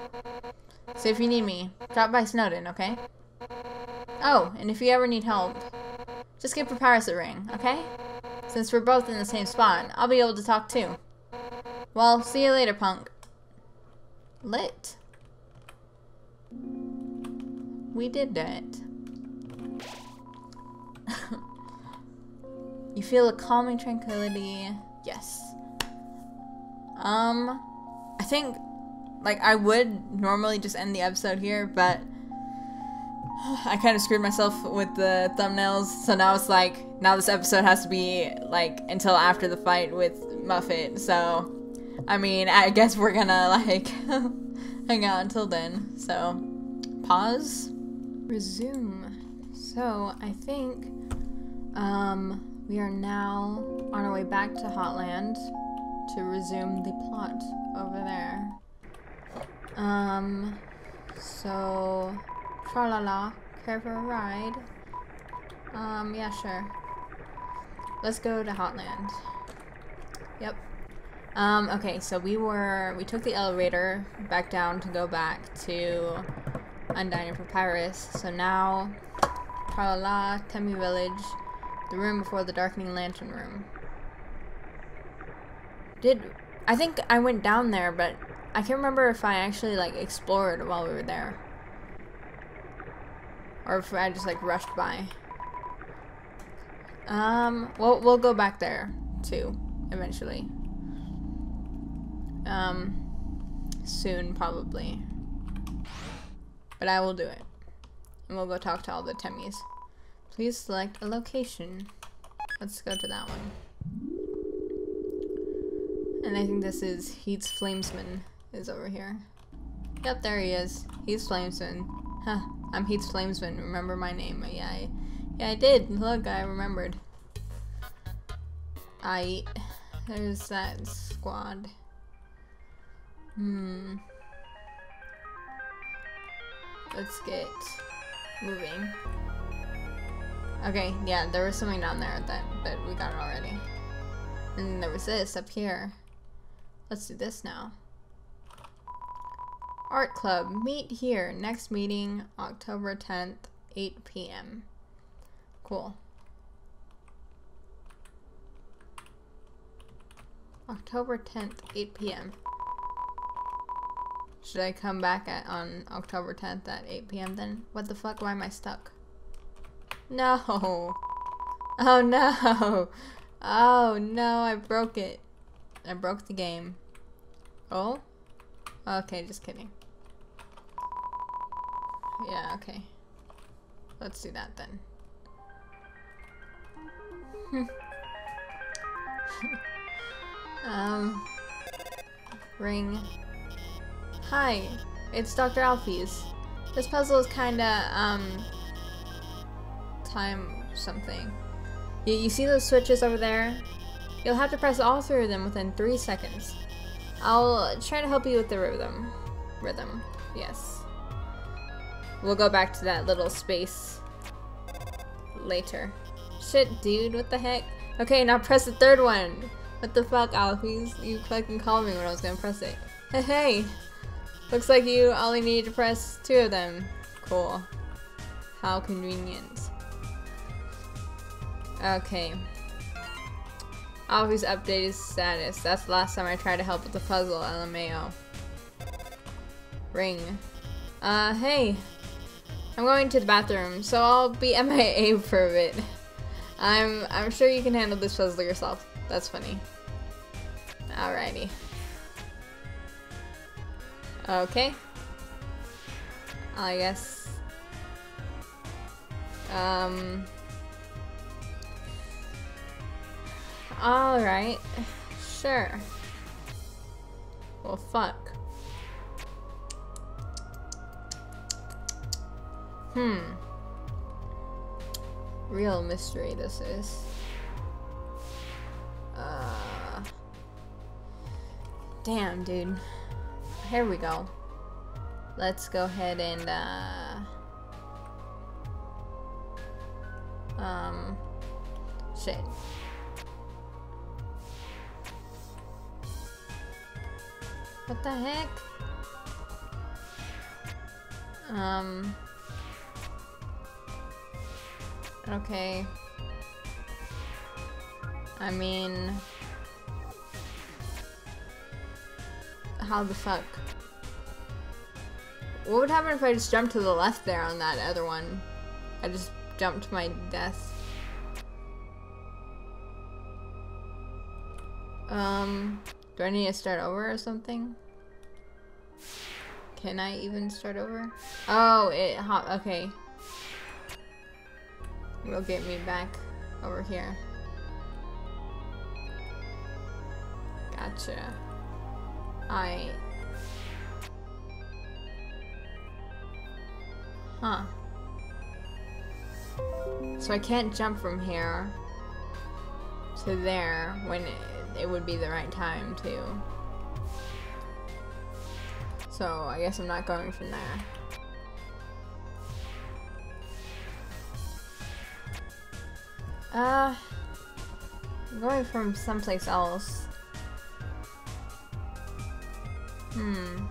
So if you need me, drop by Snowdin, okay? Oh, and if you ever need help, just give Papyrus a ring, okay? Since we're both in the same spot, I'll be able to talk too. Well, see you later, punk. Lit. We did it. You feel a calming tranquility. Yes. Um, I think, like, I would normally just end the episode here, but I kind of screwed myself with the thumbnails, so now it's like, now this episode has to be, like, until after the fight with Muffet, so, I mean, I guess we're gonna, like, hang out until then, so, pause, resume, so, I think, um, we are now on our way back to Hotland to resume the plot over there, um, so... Tra-la-la, Care for a ride? Um, yeah, sure. Let's go to Hotland. Yep. Um, okay, so we were, we took the elevator back down to go back to Undyne and Papyrus. So now, Tralala, Temmie Village, the room before the Darkening Lantern Room. Did, I think I went down there, but I can't remember if I actually, like, explored while we were there. Or if I just, like, rushed by. Um, we'll, we'll go back there, too, eventually. Um, soon, probably. But I will do it. And we'll go talk to all the Temmies. Please select a location. Let's go to that one. And I think this is Heats Flamesman is over here. Yep, there he is. Heats Flamesman. Huh, I'm Heats Flamesman. Remember my name. Yeah, I, yeah, I did. Look, I remembered. I, there's that squad. Hmm. Let's get moving. Okay, yeah, there was something down there that, but we got it already. And there was this up here. Let's do this now. Art Club, meet here. Next meeting, October tenth, eight p m Cool. October tenth, eight p m Should I come back at, on October tenth at eight p m then? What the fuck? Why am I stuck? No! Oh no! Oh no, I broke it. I broke the game. Oh? Okay, just kidding. Yeah, okay. Let's do that then. um. Ring. Hi, it's Doctor Alphys. This puzzle is kinda, um, time something. You, you see those switches over there? You'll have to press all three of them within three seconds. I'll try to help you with the rhythm. Rhythm, yes. We'll go back to that little space later. Shit, dude, what the heck? Okay, now press the third one. What the fuck, Alphys? You fucking called me when I was gonna press it. Hey, hey! Looks like you only need to press two of them. Cool. How convenient. Okay. Alphys updated status. That's the last time I tried to help with the puzzle, L M A O. Ring. Uh, hey. I'm going to the bathroom, so I'll be M I A for a bit. I'm, I'm sure you can handle this puzzle yourself. That's funny. Alrighty. Okay. I guess. Um. Alright. Sure. Well, fuck. Hmm. Real mystery this is. Uh. Damn, dude. Here we go. Let's go ahead and, uh... Um... Shit. What the heck? Um... Okay. I mean... How the fuck? What would happen if I just jumped to the left there on that other one? I just jumped to my death. Um, do I need to start over or something? Can I even start over? Oh, it hop- okay. It'll get me back over here. Gotcha. I... Huh. So I can't jump from here to there when it, it would be the right time to. So I guess I'm not going from there. Uh, I'm going from someplace else. Hmm.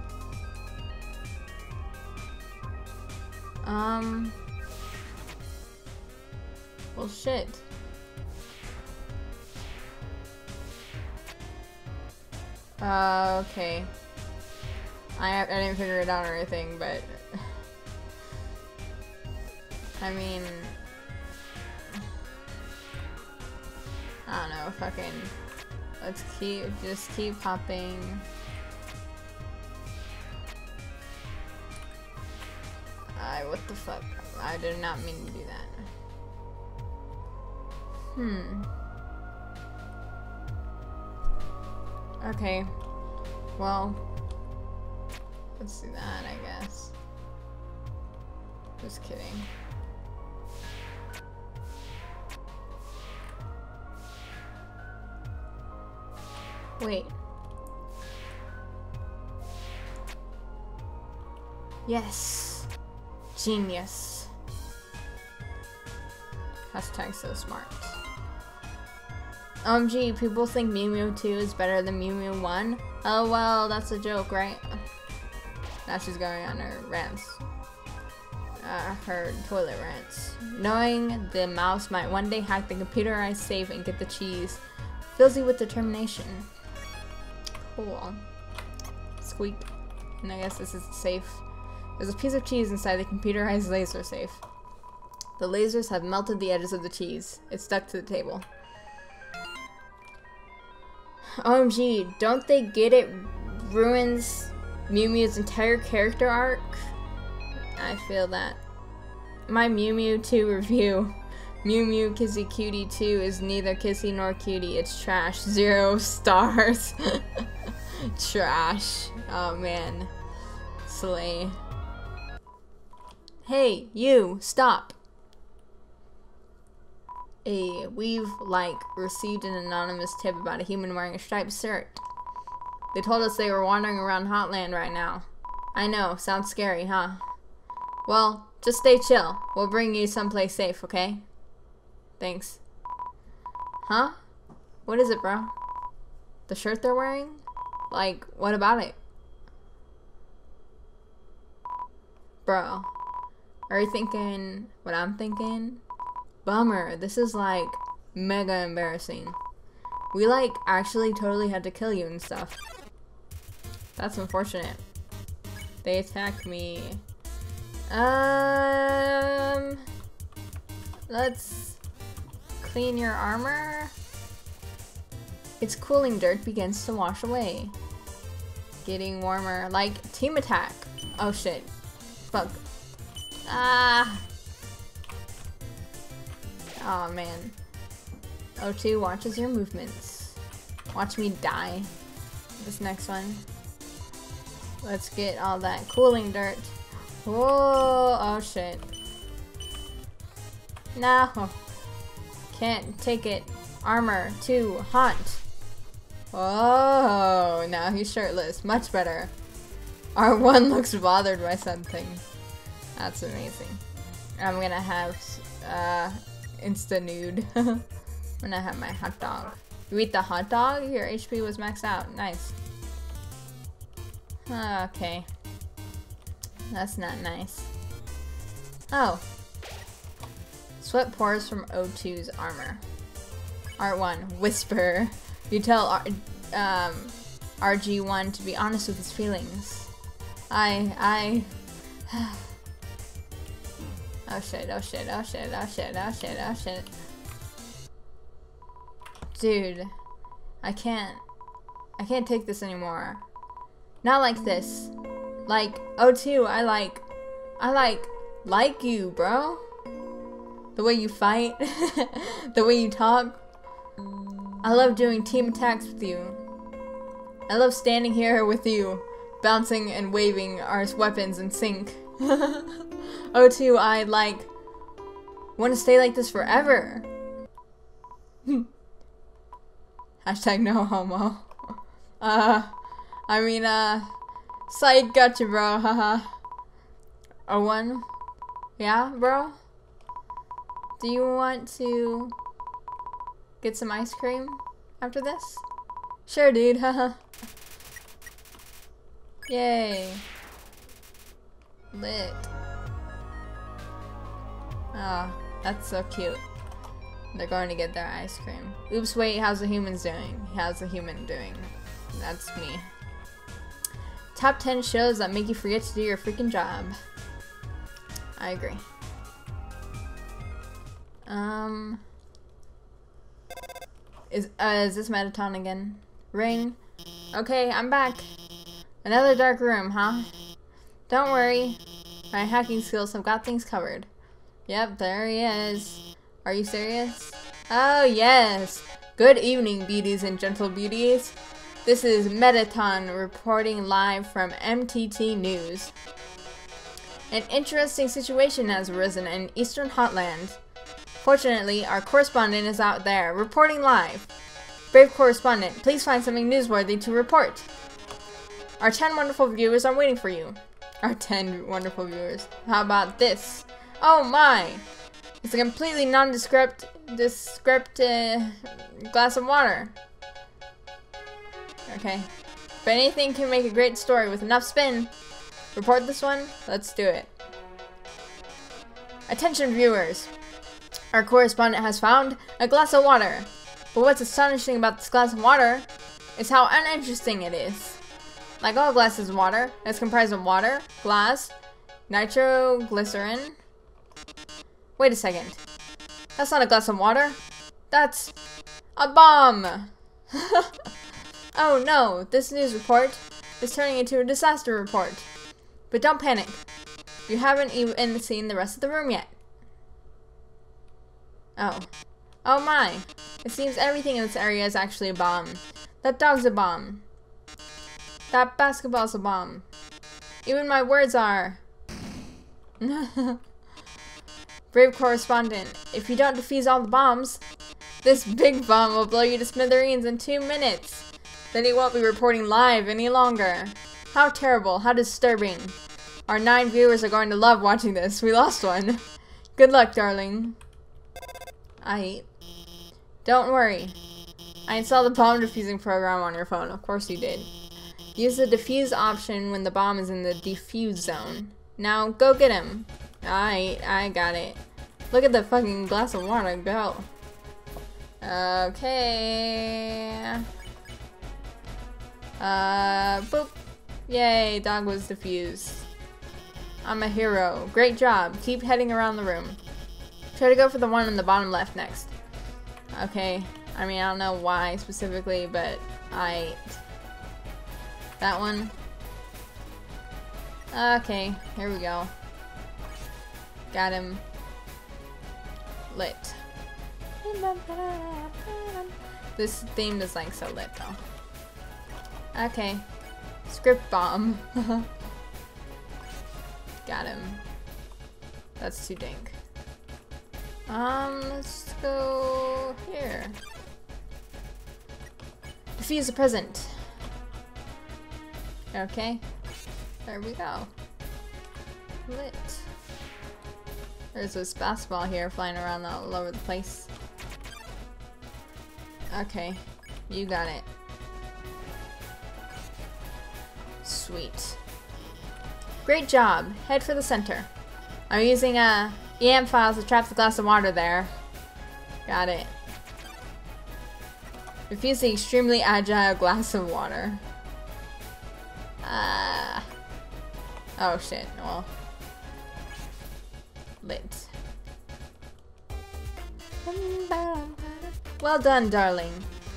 Um. Well, shit. Uh, okay. I, I didn't figure it out or anything, but... I mean... I don't know, fucking... Let's keep... just keep hopping... I... what the fuck? I did not mean to do that. Hmm... Okay, well, let's do that, I guess. Just kidding. Wait. Yes! Genius. Hashtag so smart. O M G, people think Mew Mew two is better than Mew Mew one? Oh well, that's a joke, right? Now she's going on her rants. Uh, her toilet rants. Knowing the mouse might one day hack the computer I save and get the cheese fills you with determination. Cool. Squeak. And I guess this is safe. There's a piece of cheese inside the computerized laser safe. The lasers have melted the edges of the cheese. It's stuck to the table. O M G, don't they get it ruins Mew Mew's entire character arc? I feel that. My Mew Mew two review. Mew Mew Kissy Cutie two is neither kissy nor cutie. It's trash. Zero stars. Trash. Oh man. Slay. Hey, you! Stop! Hey, we've, like, received an anonymous tip about a human wearing a striped shirt. They told us they were wandering around Hotland right now. I know, sounds scary, huh? Well, just stay chill. We'll bring you someplace safe, okay? Thanks. Huh? What is it, bro? The shirt they're wearing? Like, what about it? Bro, are you thinking what I'm thinking? Bummer, this is like mega embarrassing. We like actually totally had to kill you and stuff. That's unfortunate. They attacked me. Um, let's clean your armor. Its cooling dirt begins to wash away. Getting warmer, like team attack. Oh shit, fuck. Ah. Aw, oh, man. O two watches your movements. Watch me die. This next one. Let's get all that cooling dirt. Whoa! Oh, shit. No! Can't take it. Armor to haunt. Oh, now he's shirtless. Much better. R one looks bothered by something. That's amazing. I'm gonna have, uh... insta nude. I'm gonna have my hot dog. You eat the hot dog? Your H P was maxed out. Nice. Okay. That's not nice. Oh. Sweat pours from O two's armor. R one, whisper. You tell R um, R G one to be honest with his feelings. I, I... Oh shit, oh shit, oh shit, oh shit, oh shit, oh shit. Dude, I can't, I can't take this anymore. Not like this. Like, O two, I like, I like, like you, bro. The way you fight, the way you talk. I love doing team attacks with you. I love standing here with you, bouncing and waving our weapons in sync. O two, I like want to stay like this forever. Hashtag no homo. Uh, I mean, uh, psych, gotcha, bro. Haha. R one, yeah, bro. Do you want to Get some ice cream after this? Sure, dude, haha. Yay. Lit. Ah, oh, that's so cute. They're going to get their ice cream. Oops, wait, how's the humans doing? How's the human doing? That's me. Top ten shows that make you forget to do your freaking job. I agree. Um... Is, uh, is this Mettaton again? Ring. Okay, I'm back. Another dark room, huh? Don't worry. My hacking skills have got things covered. Yep, there he is. Are you serious? Oh, yes. Good evening, beauties and gentle beauties. This is Mettaton reporting live from M T T News. An interesting situation has arisen in Eastern Hotland. Fortunately, our correspondent is out there, reporting live. Brave correspondent, please find something newsworthy to report. Our ten wonderful viewers are waiting for you. Our ten wonderful viewers. How about this? Oh my! It's a completely nondescript descript, uh, glass of water. Okay. But anything can make a great story with enough spin. Report this one? Let's do it. Attention viewers! Our correspondent has found a glass of water. But what's astonishing about this glass of water is how uninteresting it is. Like all glasses of water, it's comprised of water, glass, nitroglycerin. Wait a second. That's not a glass of water. That's a bomb! Oh no, this news report is turning into a disaster report. But don't panic. You haven't even seen the rest of the room yet. Oh. Oh my. It seems everything in this area is actually a bomb. That dog's a bomb. That basketball's a bomb. Even my words are. Brave correspondent, if you don't defuse all the bombs, this big bomb will blow you to smithereens in two minutes. Then he won't be reporting live any longer. How terrible, how disturbing. Our nine viewers are going to love watching this. We lost one. Good luck, darling. I don't worry. I installed the bomb defusing program on your phone. Of course you did. Use the defuse option when the bomb is in the defuse zone. Now go get him. Alright, I got it. Look at the fucking glass of water go. Okay. Uh, boop. Yay, dog was defused. I'm a hero. Great job. Keep heading around the room. Try to go for the one on the bottom left next. Okay. I mean, I don't know why specifically, but I... That one. Okay. Here we go. Got him. Lit. This theme is like so lit though. Okay. Script bomb. Got him. That's too dank. Um, let's go here. Defuse a present. Okay. There we go. Lit. There's this basketball here flying around all over the place. Okay. You got it. Sweet. Great job. Head for the center. I'm using a... E M files to trap the glass of water there. Got it. Refuse the extremely agile glass of water. Ah. Uh, oh shit, well. Lit. Well done, darling.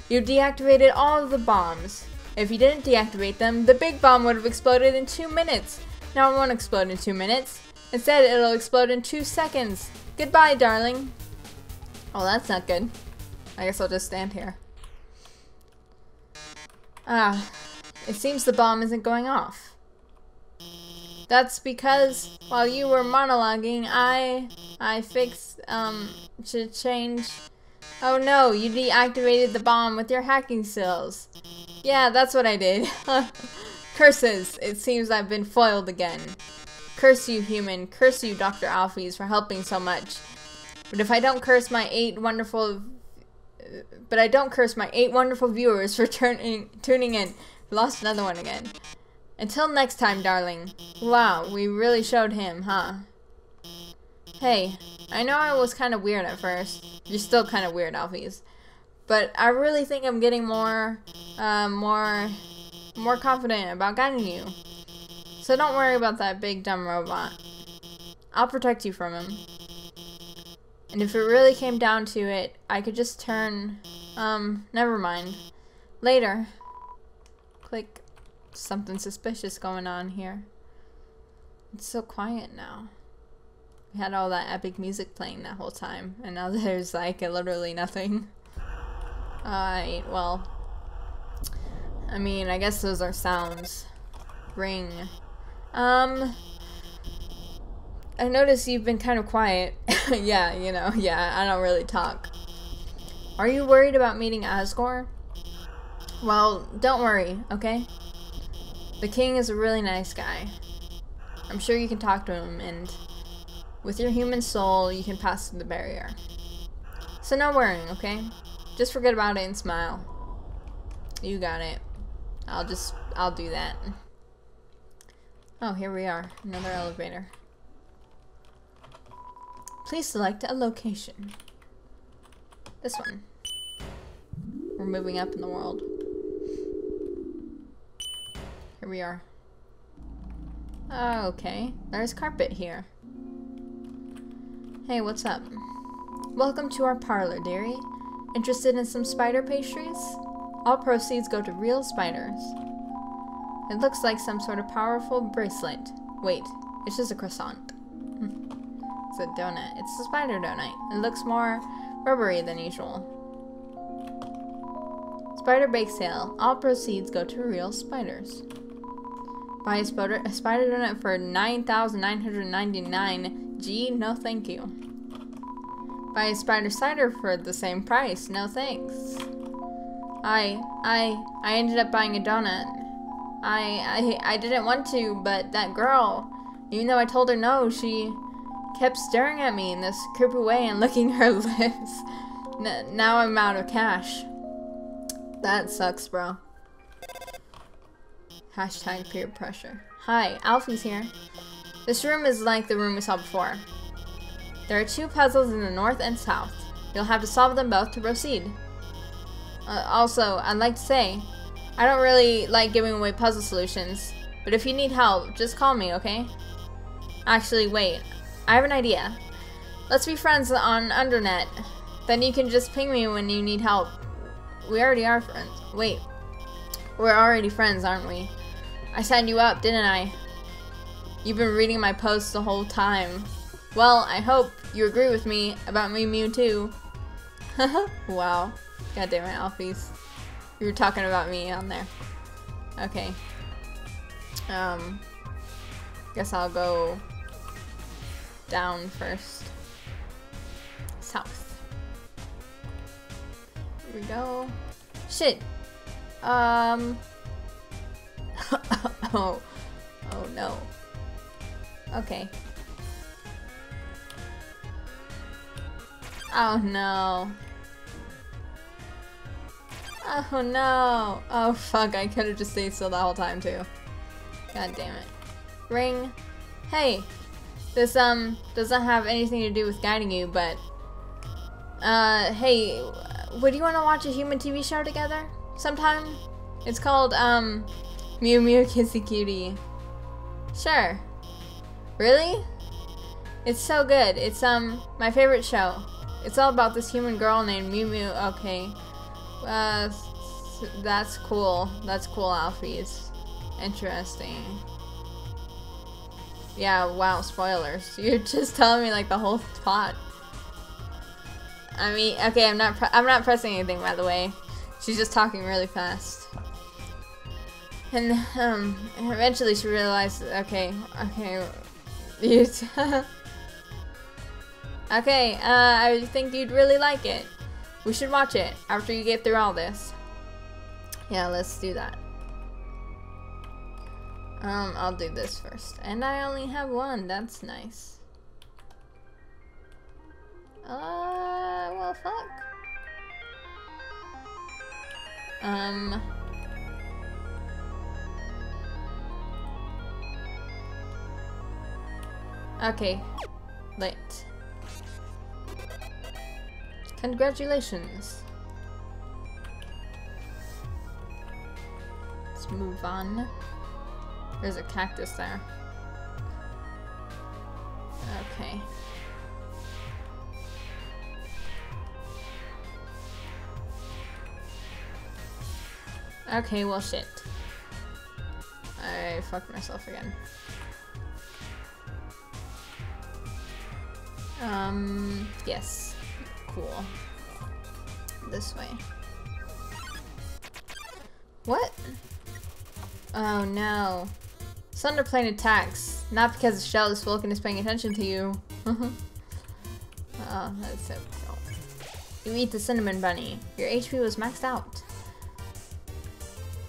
You deactivated all of the bombs. If you didn't deactivate them, the big bomb would have exploded in two minutes. Now it won't explode in two minutes. Instead, it'll explode in two seconds. Goodbye, darling. Oh, that's not good. I guess I'll just stand here. Ah, it seems the bomb isn't going off. That's because while you were monologuing, I... I fixed, um, to change... Oh no, you deactivated the bomb with your hacking skills. Yeah, that's what I did. Curses, it seems I've been foiled again. Curse you, human. Curse you, Doctor Alphys, for helping so much. But if I don't curse my eight wonderful but I don't curse my eight wonderful viewers for turning tuning in. Lost another one again. Until next time, darling. Wow, we really showed him, huh? Hey, I know I was kind of weird at first. You're still kind of weird, Alphys. But I really think I'm getting more, uh, more, more confident about guiding you. So don't worry about that big dumb robot. I'll protect you from him. And if it really came down to it, I could just turn, um, never mind. Later. Click. Something suspicious going on here. It's so quiet now. We had all that epic music playing that whole time, and now there's like literally nothing. Alright, uh, well, I mean, I guess those are sounds. Ring. Um, I noticed you've been kind of quiet. Yeah, you know, yeah, I don't really talk. Are you worried about meeting Asgore? Well, don't worry, okay? The king is a really nice guy. I'm sure you can talk to him, and with your human soul, you can pass through the barrier. So no worrying, okay? Just forget about it and smile. You got it. I'll just, I'll do that. Oh, here we are. Another elevator. Please select a location. This one. We're moving up in the world. Here we are. Okay. There's carpet here. Hey, what's up? Welcome to our parlor, dearie. Interested in some spider pastries? All proceeds go to real spiders. It looks like some sort of powerful bracelet. Wait, it's just a croissant. It's a donut. It's a spider donut. It looks more rubbery than usual. Spider bake sale. All proceeds go to real spiders. Buy a spider, a spider donut for nine thousand nine hundred ninety-nine. Gee, no thank you. Buy a spider cider for the same price. No thanks. I, I, I ended up buying a donut. I, I, I didn't want to, but that girl, even though I told her no, she kept staring at me in this creepy way and licking her lips. N now I'm out of cash. That sucks, bro. Hashtag peer pressure. Hi, Alphys here. This room is like the room we saw before. There are two puzzles in the north and south. You'll have to solve them both to proceed. Uh, also, I'd like to say, I don't really like giving away puzzle solutions, but if you need help, just call me, okay? Actually, wait. I have an idea. Let's be friends on Undernet. Then you can just ping me when you need help. We already are friends. Wait. We're already friends, aren't we? I signed you up, didn't I? You've been reading my posts the whole time. Well, I hope you agree with me about Mew Mew too. Haha, wow. God damn it, Alphys. You were talking about me on there. Okay. Um, guess I'll go down first. South. Here we go. Shit. Um. oh. Oh no. Okay. Oh no. Oh no. Oh fuck, I could have just stayed still the whole time too. God damn it. Ring. Hey. This um doesn't have anything to do with guiding you, but uh hey, would you want to watch a human T V show together sometime? It's called um Mew Mew Kissy Cutie. Sure. Really? It's so good. It's um my favorite show. It's all about this human girl named Mew Mew. Okay. Uh, that's cool. That's cool, Alphys. Interesting. Yeah, wow, spoilers. You're just telling me, like, the whole plot. I mean, okay, I'm not, pre I'm not pressing anything, by the way. She's just talking really fast. And, um, eventually she realized, okay, okay, you okay, uh, I think you'd really like it. We should watch it after you get through all this. Yeah, let's do that. Um, I'll do this first. And I only have one. That's nice. Uh, well, fuck. Um... Okay. Late. Congratulations. Let's move on. There's a cactus there. Okay. Okay, well shit. I fucked myself again. Um, yes. Cool. This way. What? Oh no. Thunderplane attacks. Not because the shell is Vulkin is paying attention to you. Oh, that's so cool. You eat the cinnamon bunny. Your H P was maxed out.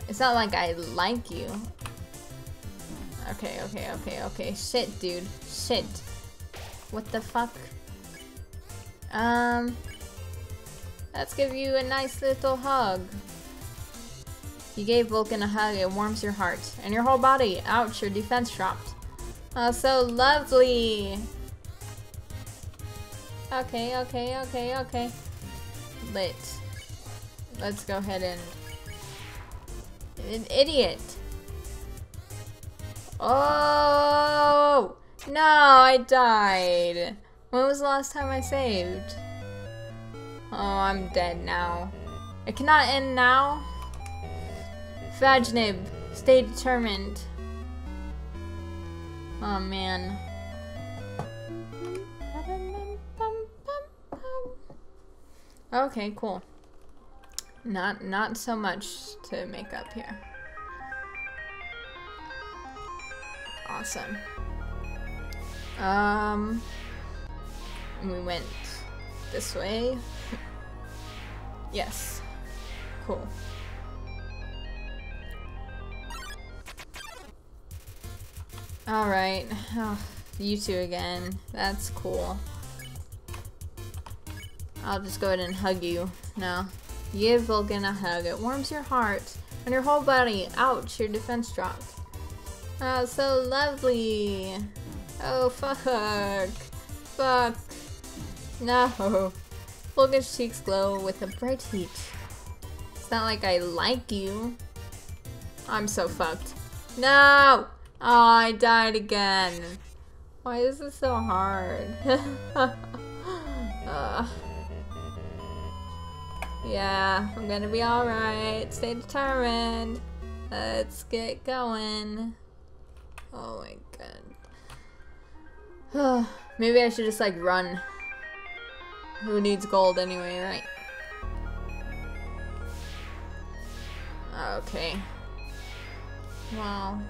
It's not like I like you. Okay, okay, okay, okay. Shit, dude. Shit. What the fuck? Um, let's give you a nice little hug. You gave Vulkin a hug, it warms your heart. And your whole body. Ouch, your defense dropped. Oh, so lovely. Okay, okay, okay, okay. Lit. Let's go ahead and... An idiot. Oh! No, I died. When was the last time I saved? Oh, I'm dead now. It cannot end now. Vajnib, stay determined. Oh man. Okay, cool. Not not so much to make up here. Awesome. Um, and we went this way. Yes. Cool. Alright. Oh, you two again. That's cool. I'll just go ahead and hug you. No. Give Vulkin a hug. It warms your heart and your whole body. Ouch, your defense dropped. Oh, so lovely. Oh, fuck. Fuck. No. Vulcan's cheeks glow with a bright heat. It's not like I like you. I'm so fucked. No! Oh, I died again. Why is this so hard? uh. Yeah, I'm gonna be alright. Stay determined. Let's get going. Oh my god. Maybe I should just like run. Who needs gold anyway, right? Okay. Wow.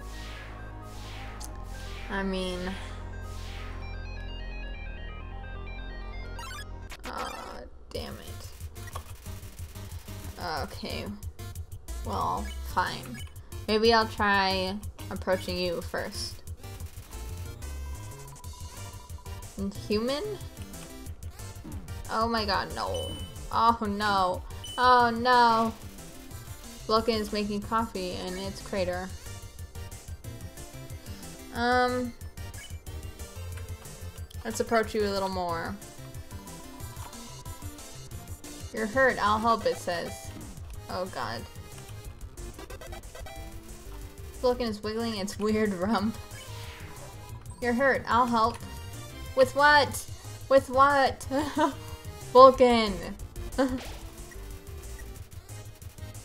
I mean... Aw, damn it. Okay. Well, fine. Maybe I'll try approaching you first. Human? Oh my god, no. Oh no. Oh no. Vulkin is making coffee in its crater. Um. Let's approach you a little more. You're hurt, I'll help, it says. Oh god. Vulkin is wiggling its weird rump. You're hurt, I'll help. With what? With what? Vulkin!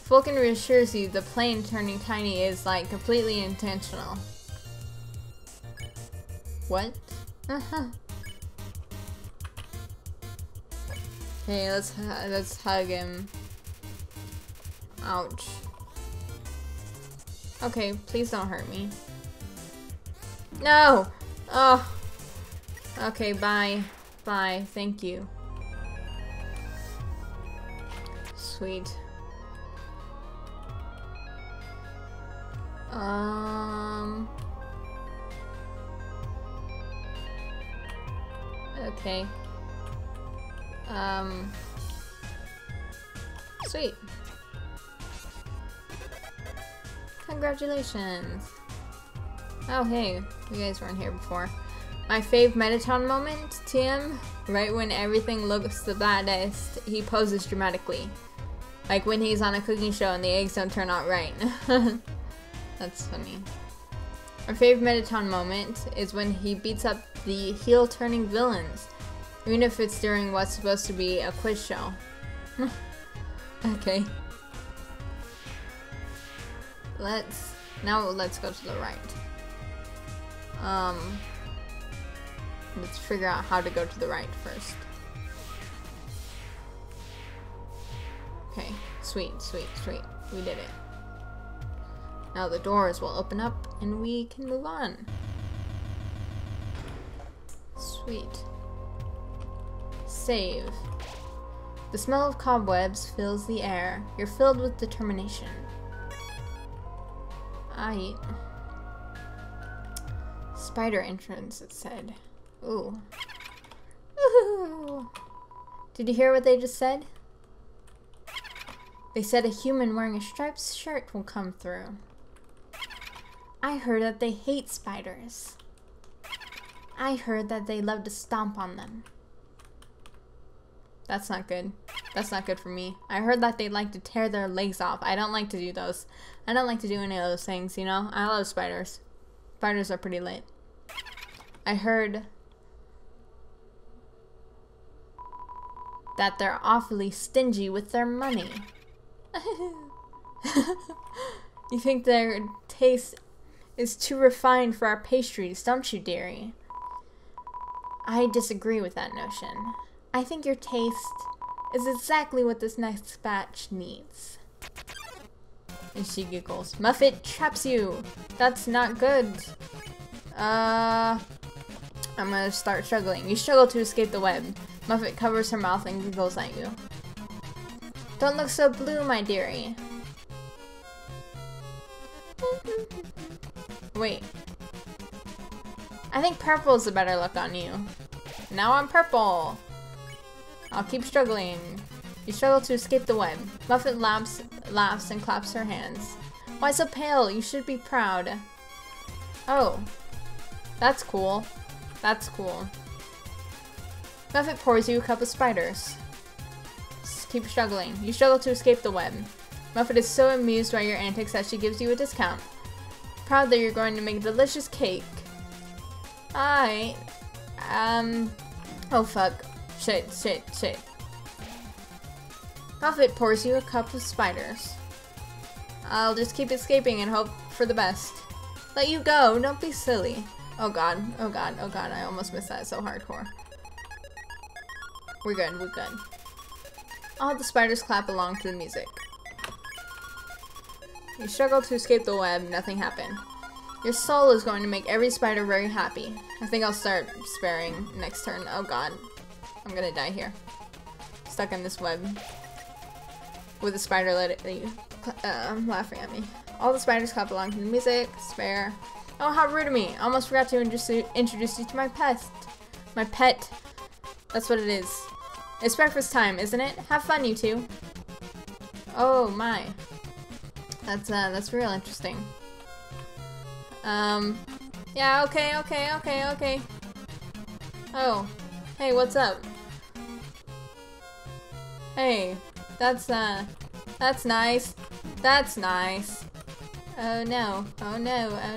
Vulkin reassures you the plane turning tiny is, like, completely intentional. What? Okay, let's, uh, let's hug him. Ouch. Okay, please don't hurt me. No! Oh. Okay, bye. Bye. Thank you. Sweet. Um. Okay. Um. Sweet. Congratulations. Oh hey, you guys weren't here before. My fave Mettaton moment, T M, right when everything looks the baddest, he poses dramatically. Like when he's on a cooking show and the eggs don't turn out right. That's funny. Our fave Mettaton moment is when he beats up the heel-turning villains, even if it's during what's supposed to be a quiz show. Okay. Let's... now let's go to the right. Um... Let's figure out how to go to the right first. Okay, sweet, sweet, sweet. We did it. Now the doors will open up and we can move on. Sweet. Save. The smell of cobwebs fills the air. You're filled with determination. Aight. Spider entrance, it said. Ooh. Ooh. Did you hear what they just said? They said a human wearing a striped shirt will come through. I heard that they hate spiders. I heard that they love to stomp on them. That's not good. That's not good for me. I heard that they like to tear their legs off. I don't like to do those. I don't like to do any of those things, you know? I love spiders. Spiders are pretty lit. I heard that they're awfully stingy with their money. You think their taste is too refined for our pastries, don't you, dearie? I disagree with that notion. I think your taste is exactly what this next batch needs. And she giggles. Muffet traps you! That's not good. Uh... I'm gonna start struggling. You struggle to escape the web. Muffet covers her mouth and giggles at you. Don't look so blue, my dearie. Wait. I think purple's a better look on you. Now I'm purple! I'll keep struggling. You struggle to escape the web. Muffet laughs, laughs and claps her hands. Why so pale? You should be proud. Oh. That's cool. That's cool. Muffet pours you a cup of spiders. Just keep struggling. You struggle to escape the web. Muffet is so amused by your antics that she gives you a discount. Proud that you're going to make a delicious cake. Alright. Um. Oh fuck. Shit, shit, shit. Muffet pours you a cup of spiders. I'll just keep escaping and hope for the best. Let you go. Don't be silly. Oh god, oh god, oh god, I almost missed that so hardcore. We're good, we're good. All the spiders clap along to the music. You struggle to escape the web, nothing happened. Your soul is going to make every spider very happy. I think I'll start sparing next turn. Oh god, I'm gonna die here. Stuck in this web. With a spider lit uh, laughing at me. All the spiders clap along to the music, spare. Oh, how rude of me. I almost forgot to introduce you to my pet. My pet. That's what it is. It's breakfast time, isn't it? Have fun, you two. Oh, my. That's, uh, that's real interesting. Um, yeah, okay, okay, okay, okay. Oh. Hey, what's up? Hey. That's, uh, that's nice. That's nice. Oh no, oh no, oh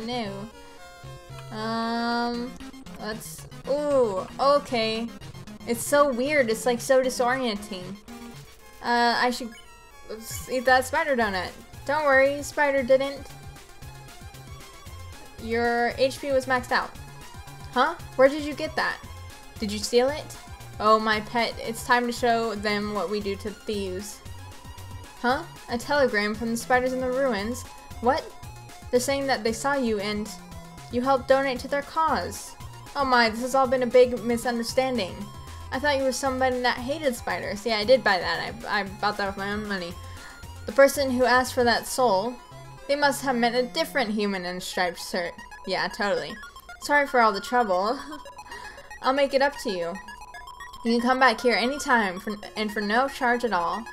no. Um, let's, ooh, okay. It's so weird, it's like so disorienting. Uh, I should eat that spider donut. Don't worry, spider didn't. Your H P was maxed out. Huh? Where did you get that? Did you steal it? Oh my pet, it's time to show them what we do to thieves. Huh? A telegram from the spiders in the ruins? What? They're saying that they saw you and you helped donate to their cause. Oh my, this has all been a big misunderstanding. I thought you were somebody that hated spiders. Yeah, I did buy that. I, I bought that with my own money. The person who asked for that soul, they must have meant a different human in a striped shirt. Yeah, totally. Sorry for all the trouble. I'll make it up to you. You can come back here anytime for, and for no charge at all.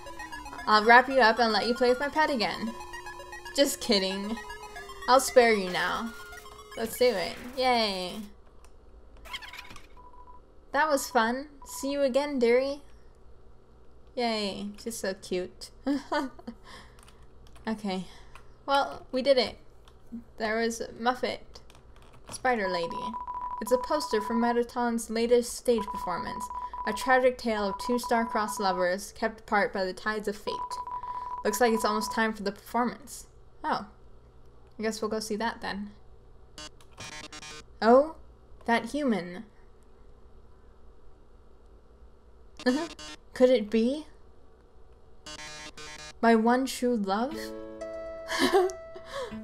I'll wrap you up and let you play with my pet again. Just kidding. I'll spare you now. Let's do it. Yay. That was fun. See you again, dearie. Yay. She's so cute. Okay. Well, we did it. There was Muffet, Spider Lady. It's a poster from Mettaton's latest stage performance, a tragic tale of two star-crossed lovers kept apart by the tides of fate. Looks like it's almost time for the performance. Oh. I guess we'll go see that then. Oh, that human. Could it be my one true love?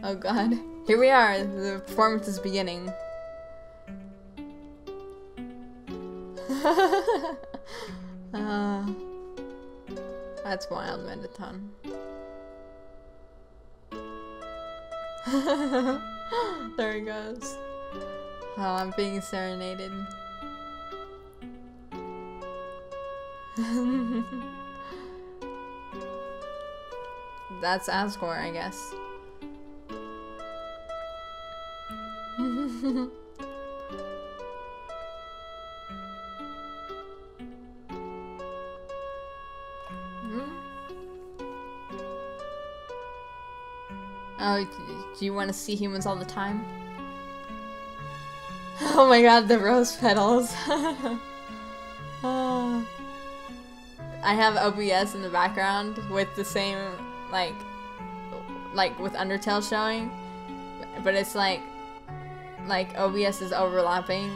Oh god. Here we are. The performance is beginning. uh, that's wild, Mettaton. There he goes. Oh, I'm being serenaded. That's Asgore, I guess. Oh, do you want to see humans all the time? Oh my god, the rose petals. Oh. I have O B S in the background with the same, like, like with Undertale showing, but it's like, like O B S is overlapping.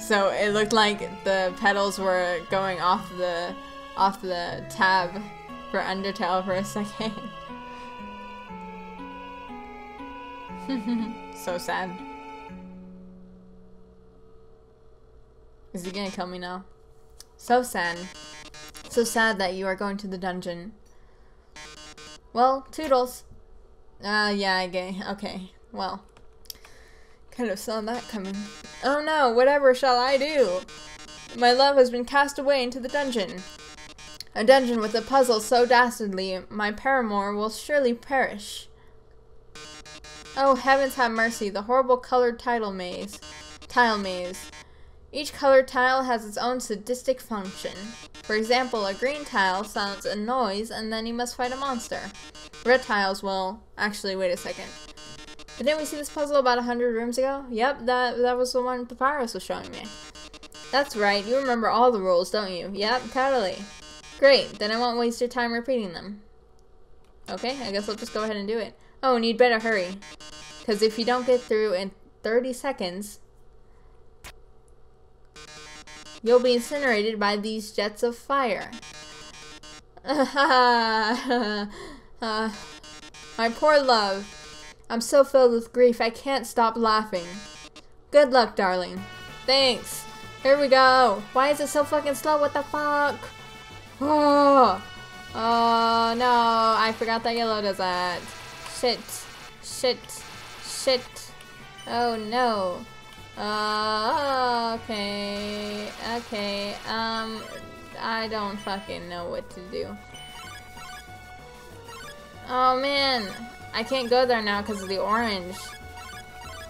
So it looked like the petals were going off the, off the tab for Undertale for a second. So sad. Is he gonna kill me now? So sad. So sad that you are going to the dungeon. Well, toodles. Ah, uh, yeah, I gay. Okay, well. Kind of saw that coming. Oh no, whatever shall I do? My love has been cast away into the dungeon. A dungeon with a puzzle so dastardly, my paramour will surely perish. Oh, heavens have mercy, the horrible colored tile maze. Tile maze. Each colored tile has its own sadistic function. For example, a green tile sounds a noise and then you must fight a monster. Red tiles will... Actually, wait a second. But didn't we see this puzzle about a hundred rooms ago? Yep, that, that was the one Papyrus was showing me. That's right, you remember all the rules, don't you? Yep, totally. Great, then I won't waste your time repeating them. Okay, I guess I'll just go ahead and do it. Oh, and you'd better hurry, because if you don't get through in thirty seconds, you'll be incinerated by these jets of fire. uh, my poor love. I'm so filled with grief, I can't stop laughing. Good luck, darling. Thanks. Here we go. Why is it so fucking slow? What the fuck? Oh, oh no. I forgot that yellow does that. Shit, shit, shit. Oh no. Uh, okay, okay. Um, I don't fucking know what to do. Oh man, I can't go there now because of the orange.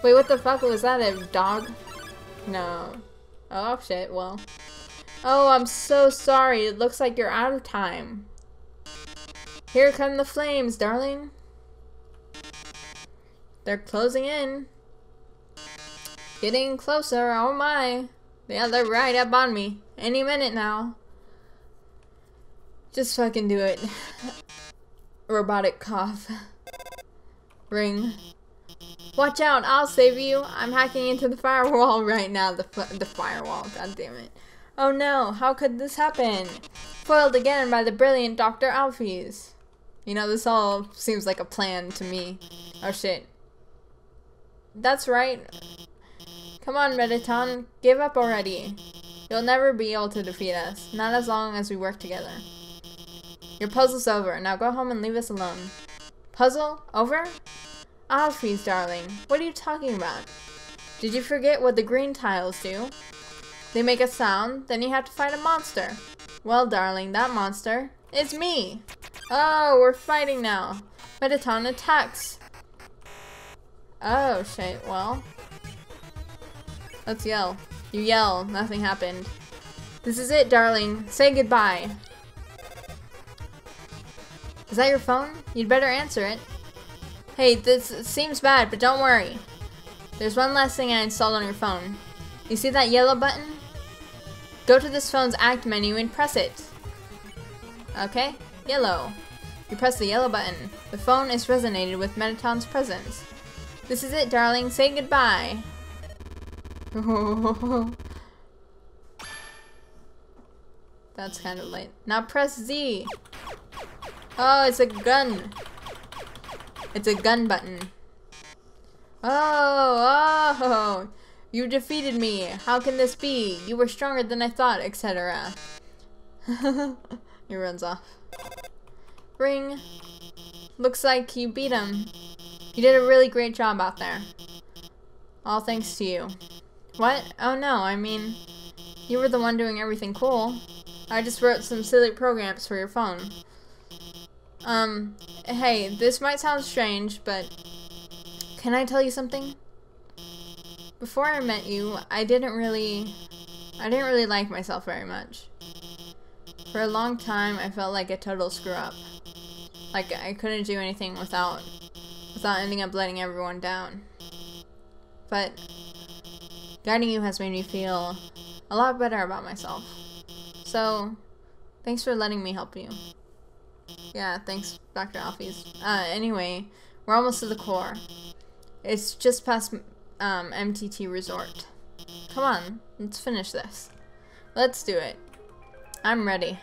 Wait, what the fuck was that? A dog? No. Oh shit, well. Oh, I'm so sorry. It looks like you're out of time. Here come the flames, darling. They're closing in. Getting closer, oh my. Yeah, they're right up on me. Any minute now. Just fucking do it. Robotic cough. Ring. Watch out, I'll save you. I'm hacking into the firewall right now. The, the firewall, god damn it. Oh no, how could this happen? Foiled again by the brilliant Doctor Alphys. You know, this all seems like a plan to me. Oh shit. That's right. Come on, Mettaton. Give up already. You'll never be able to defeat us. Not as long as we work together. Your puzzle's over. Now go home and leave us alone. Puzzle? Over? Alphys, darling. What are you talking about? Did you forget what the green tiles do? They make a sound, then you have to fight a monster. Well, darling, that monster is me. Oh, we're fighting now. Mettaton attacks. Oh shit, well. Let's yell. You yell, nothing happened. This is it, darling. Say goodbye. Is that your phone? You'd better answer it. Hey, this seems bad, but don't worry. There's one last thing I installed on your phone. You see that yellow button? Go to this phone's act menu and press it. Okay, yellow. You press the yellow button. The phone is resonated with Mettaton's presence. This is it, darling. Say goodbye. That's kind of late. Now press Z. Oh, it's a gun. It's a gun button. Oh, oh. You defeated me. How can this be? You were stronger than I thought, et cetera. He runs off. Ring. Looks like you beat him. You did a really great job out there. All thanks to you. What? Oh no, I mean, you were the one doing everything cool. I just wrote some silly programs for your phone. Um, hey, this might sound strange, but can I tell you something? Before I met you, I didn't really, I didn't really like myself very much. For a long time, I felt like a total screw-up. Like, I couldn't do anything without, without ending up letting everyone down. But guiding you has made me feel a lot better about myself. So, thanks for letting me help you. Yeah, thanks, Doctor Alphys. Uh, anyway, we're almost to the core. It's just past um, M T T Resort. Come on, let's finish this. Let's do it. I'm ready.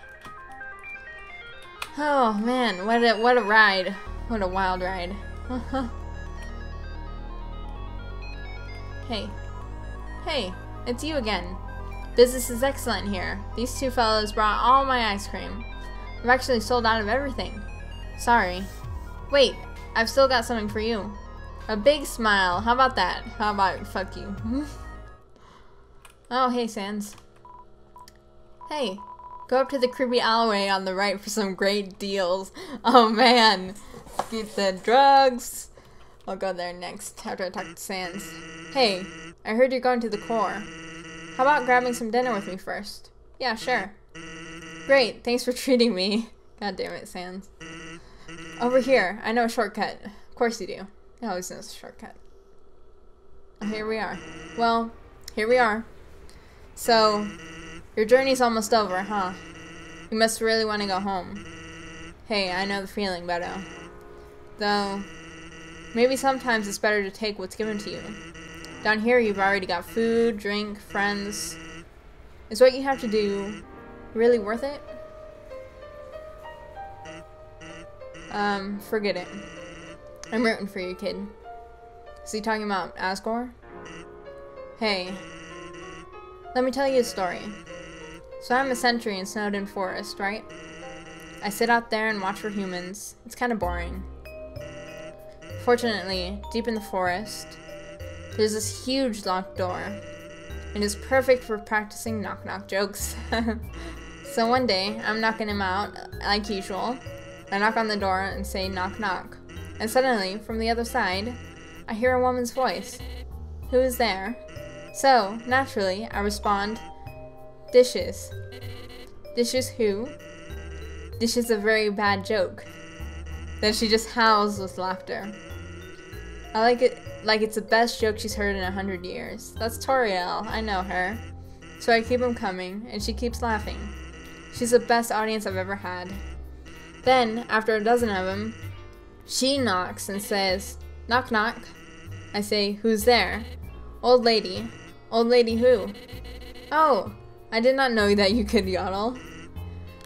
Oh man, what a what a ride! What a wild ride! Hey, hey, it's you again. Business is excellent here. These two fellows brought all my ice cream. I've actually sold out of everything. Sorry. Wait, I've still got something for you. A big smile. How about that? How about fuck you? Oh, hey, Sans. Hey, go up to the creepy alleyway on the right for some great deals. Oh, man. Get the drugs. I'll go there next after I talk to Sans. Hey, I heard you're going to the core. How about grabbing some dinner with me first? Yeah, sure. Great, thanks for treating me. God damn it, Sans. Over here, I know a shortcut. Of course you do. He always knows a shortcut. Here we are. Well, here we are. So, your journey's almost over, huh? You must really want to go home. Hey, I know the feeling, Beto. Though, maybe sometimes it's better to take what's given to you. Down here, you've already got food, drink, friends. Is what you have to do really worth it? Um, forget it. I'm rooting for you, kid. Is he talking about Asgore? Hey. Let me tell you a story. So I'm a sentry in Snowdin Forest, right? I sit out there and watch for humans. It's kind of boring. Fortunately, deep in the forest, there's this huge locked door. And it's perfect for practicing knock-knock jokes. So one day, I'm knocking him out, like usual. I knock on the door and say, knock, knock. And suddenly, from the other side, I hear a woman's voice. Who is there? So, naturally, I respond, dishes. Dishes who? This is a very bad joke. Then she just howls with laughter. I like it like it's the best joke she's heard in a hundred years. That's Toriel, I know her. So I keep him coming, and she keeps laughing. She's the best audience I've ever had. Then, after a dozen of them, she knocks and says, knock knock. I say, who's there? Old lady. Old lady who? Oh, I did not know that you could yodel.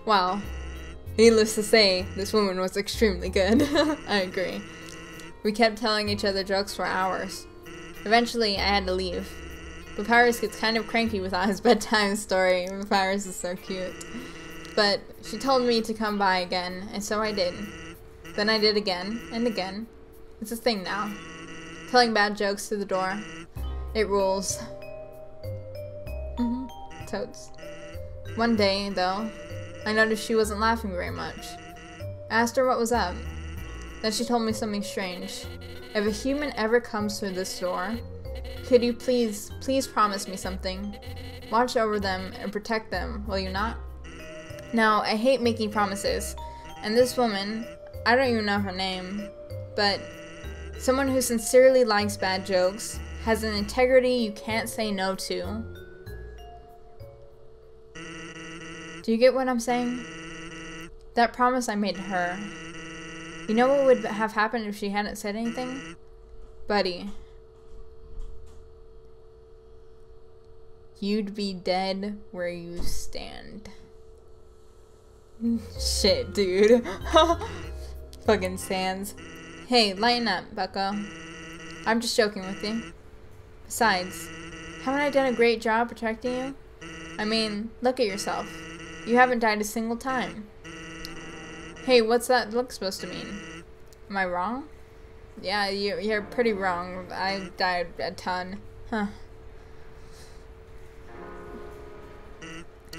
Wow. Needless to say, this woman was extremely good. I agree. We kept telling each other jokes for hours. Eventually, I had to leave. Papyrus gets kind of cranky without his bedtime story. Papyrus is so cute. But she told me to come by again, and so I did. Then I did again, and again. It's a thing now. Telling bad jokes through the door. It rules. Mm-hmm. Totes. One day, though, I noticed she wasn't laughing very much. I asked her what was up. Then she told me something strange. If a human ever comes through this door, could you please, please promise me something? Watch over them and protect them, will you not? Now, I hate making promises, and this woman, I don't even know her name, but someone who sincerely likes bad jokes, has an integrity you can't say no to. Do you get what I'm saying? That promise I made to her. You know what would have happened if she hadn't said anything? Buddy. You'd be dead where you stand. Shit, dude. Fucking Sans. Hey, lighten up, bucko. I'm just joking with you. Besides, haven't I done a great job protecting you? I mean, look at yourself. You haven't died a single time. Hey, what's that look supposed to mean? Am I wrong? Yeah, you, you're pretty wrong. I died a ton. Huh.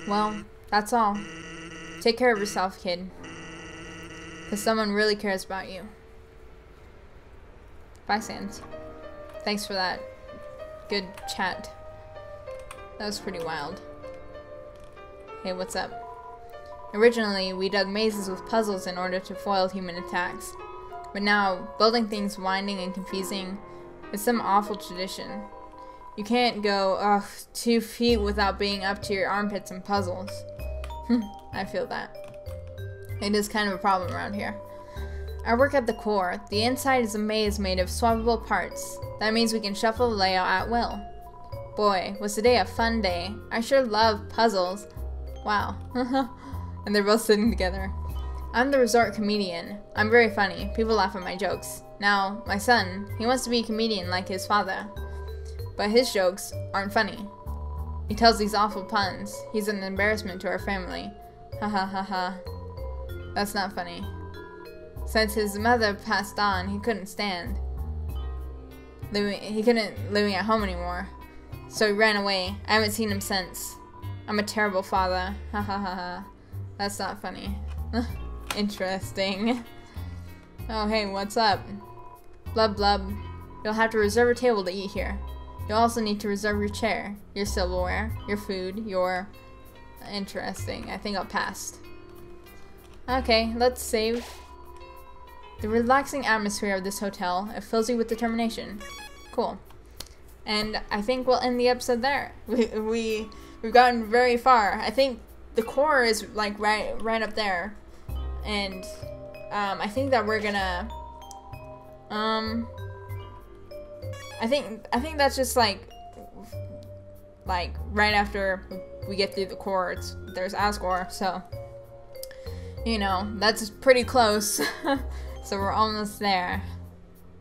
Well, that's all. Take care of yourself, kid. 'Cause someone really cares about you. Bye, Sans. Thanks for that. Good chat. That was pretty wild. Hey, what's up? Originally, we dug mazes with puzzles in order to foil human attacks. But now, building things winding and confusing is some awful tradition. You can't go, ugh, two feet without being up to your armpits in puzzles. Hm, I feel that. It is kind of a problem around here. I work at the core. The inside is a maze made of swappable parts. That means we can shuffle the layout at will. Boy, was today a fun day. I sure love puzzles. Wow. And they're both sitting together. I'm the resort comedian. I'm very funny. People laugh at my jokes. Now, my son, he wants to be a comedian like his father. But his jokes aren't funny. He tells these awful puns. He's an embarrassment to our family. Ha ha ha ha. That's not funny. Since his mother passed on, he couldn't stand. Living, he couldn't living at home anymore. So he ran away. I haven't seen him since. I'm a terrible father. Ha ha ha ha. That's not funny. Interesting. Oh, hey, what's up? Blub blub. You'll have to reserve a table to eat here. You'll also need to reserve your chair, your silverware, your food, your... Interesting. I think I'll pass. Okay, let's save. The relaxing atmosphere of this hotel, it fills you with determination. Cool. And I think we'll end the episode there. We, we, we've gotten very far. I think the core is like right right up there. And um, I think that we're gonna... Um, I think I think that's just like, like right after we get through the core, it's, there's Asgore, so... You know, that's pretty close. So we're almost there,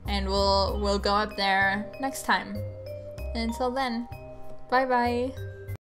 and we'll we'll go up there next time. Until then, bye bye.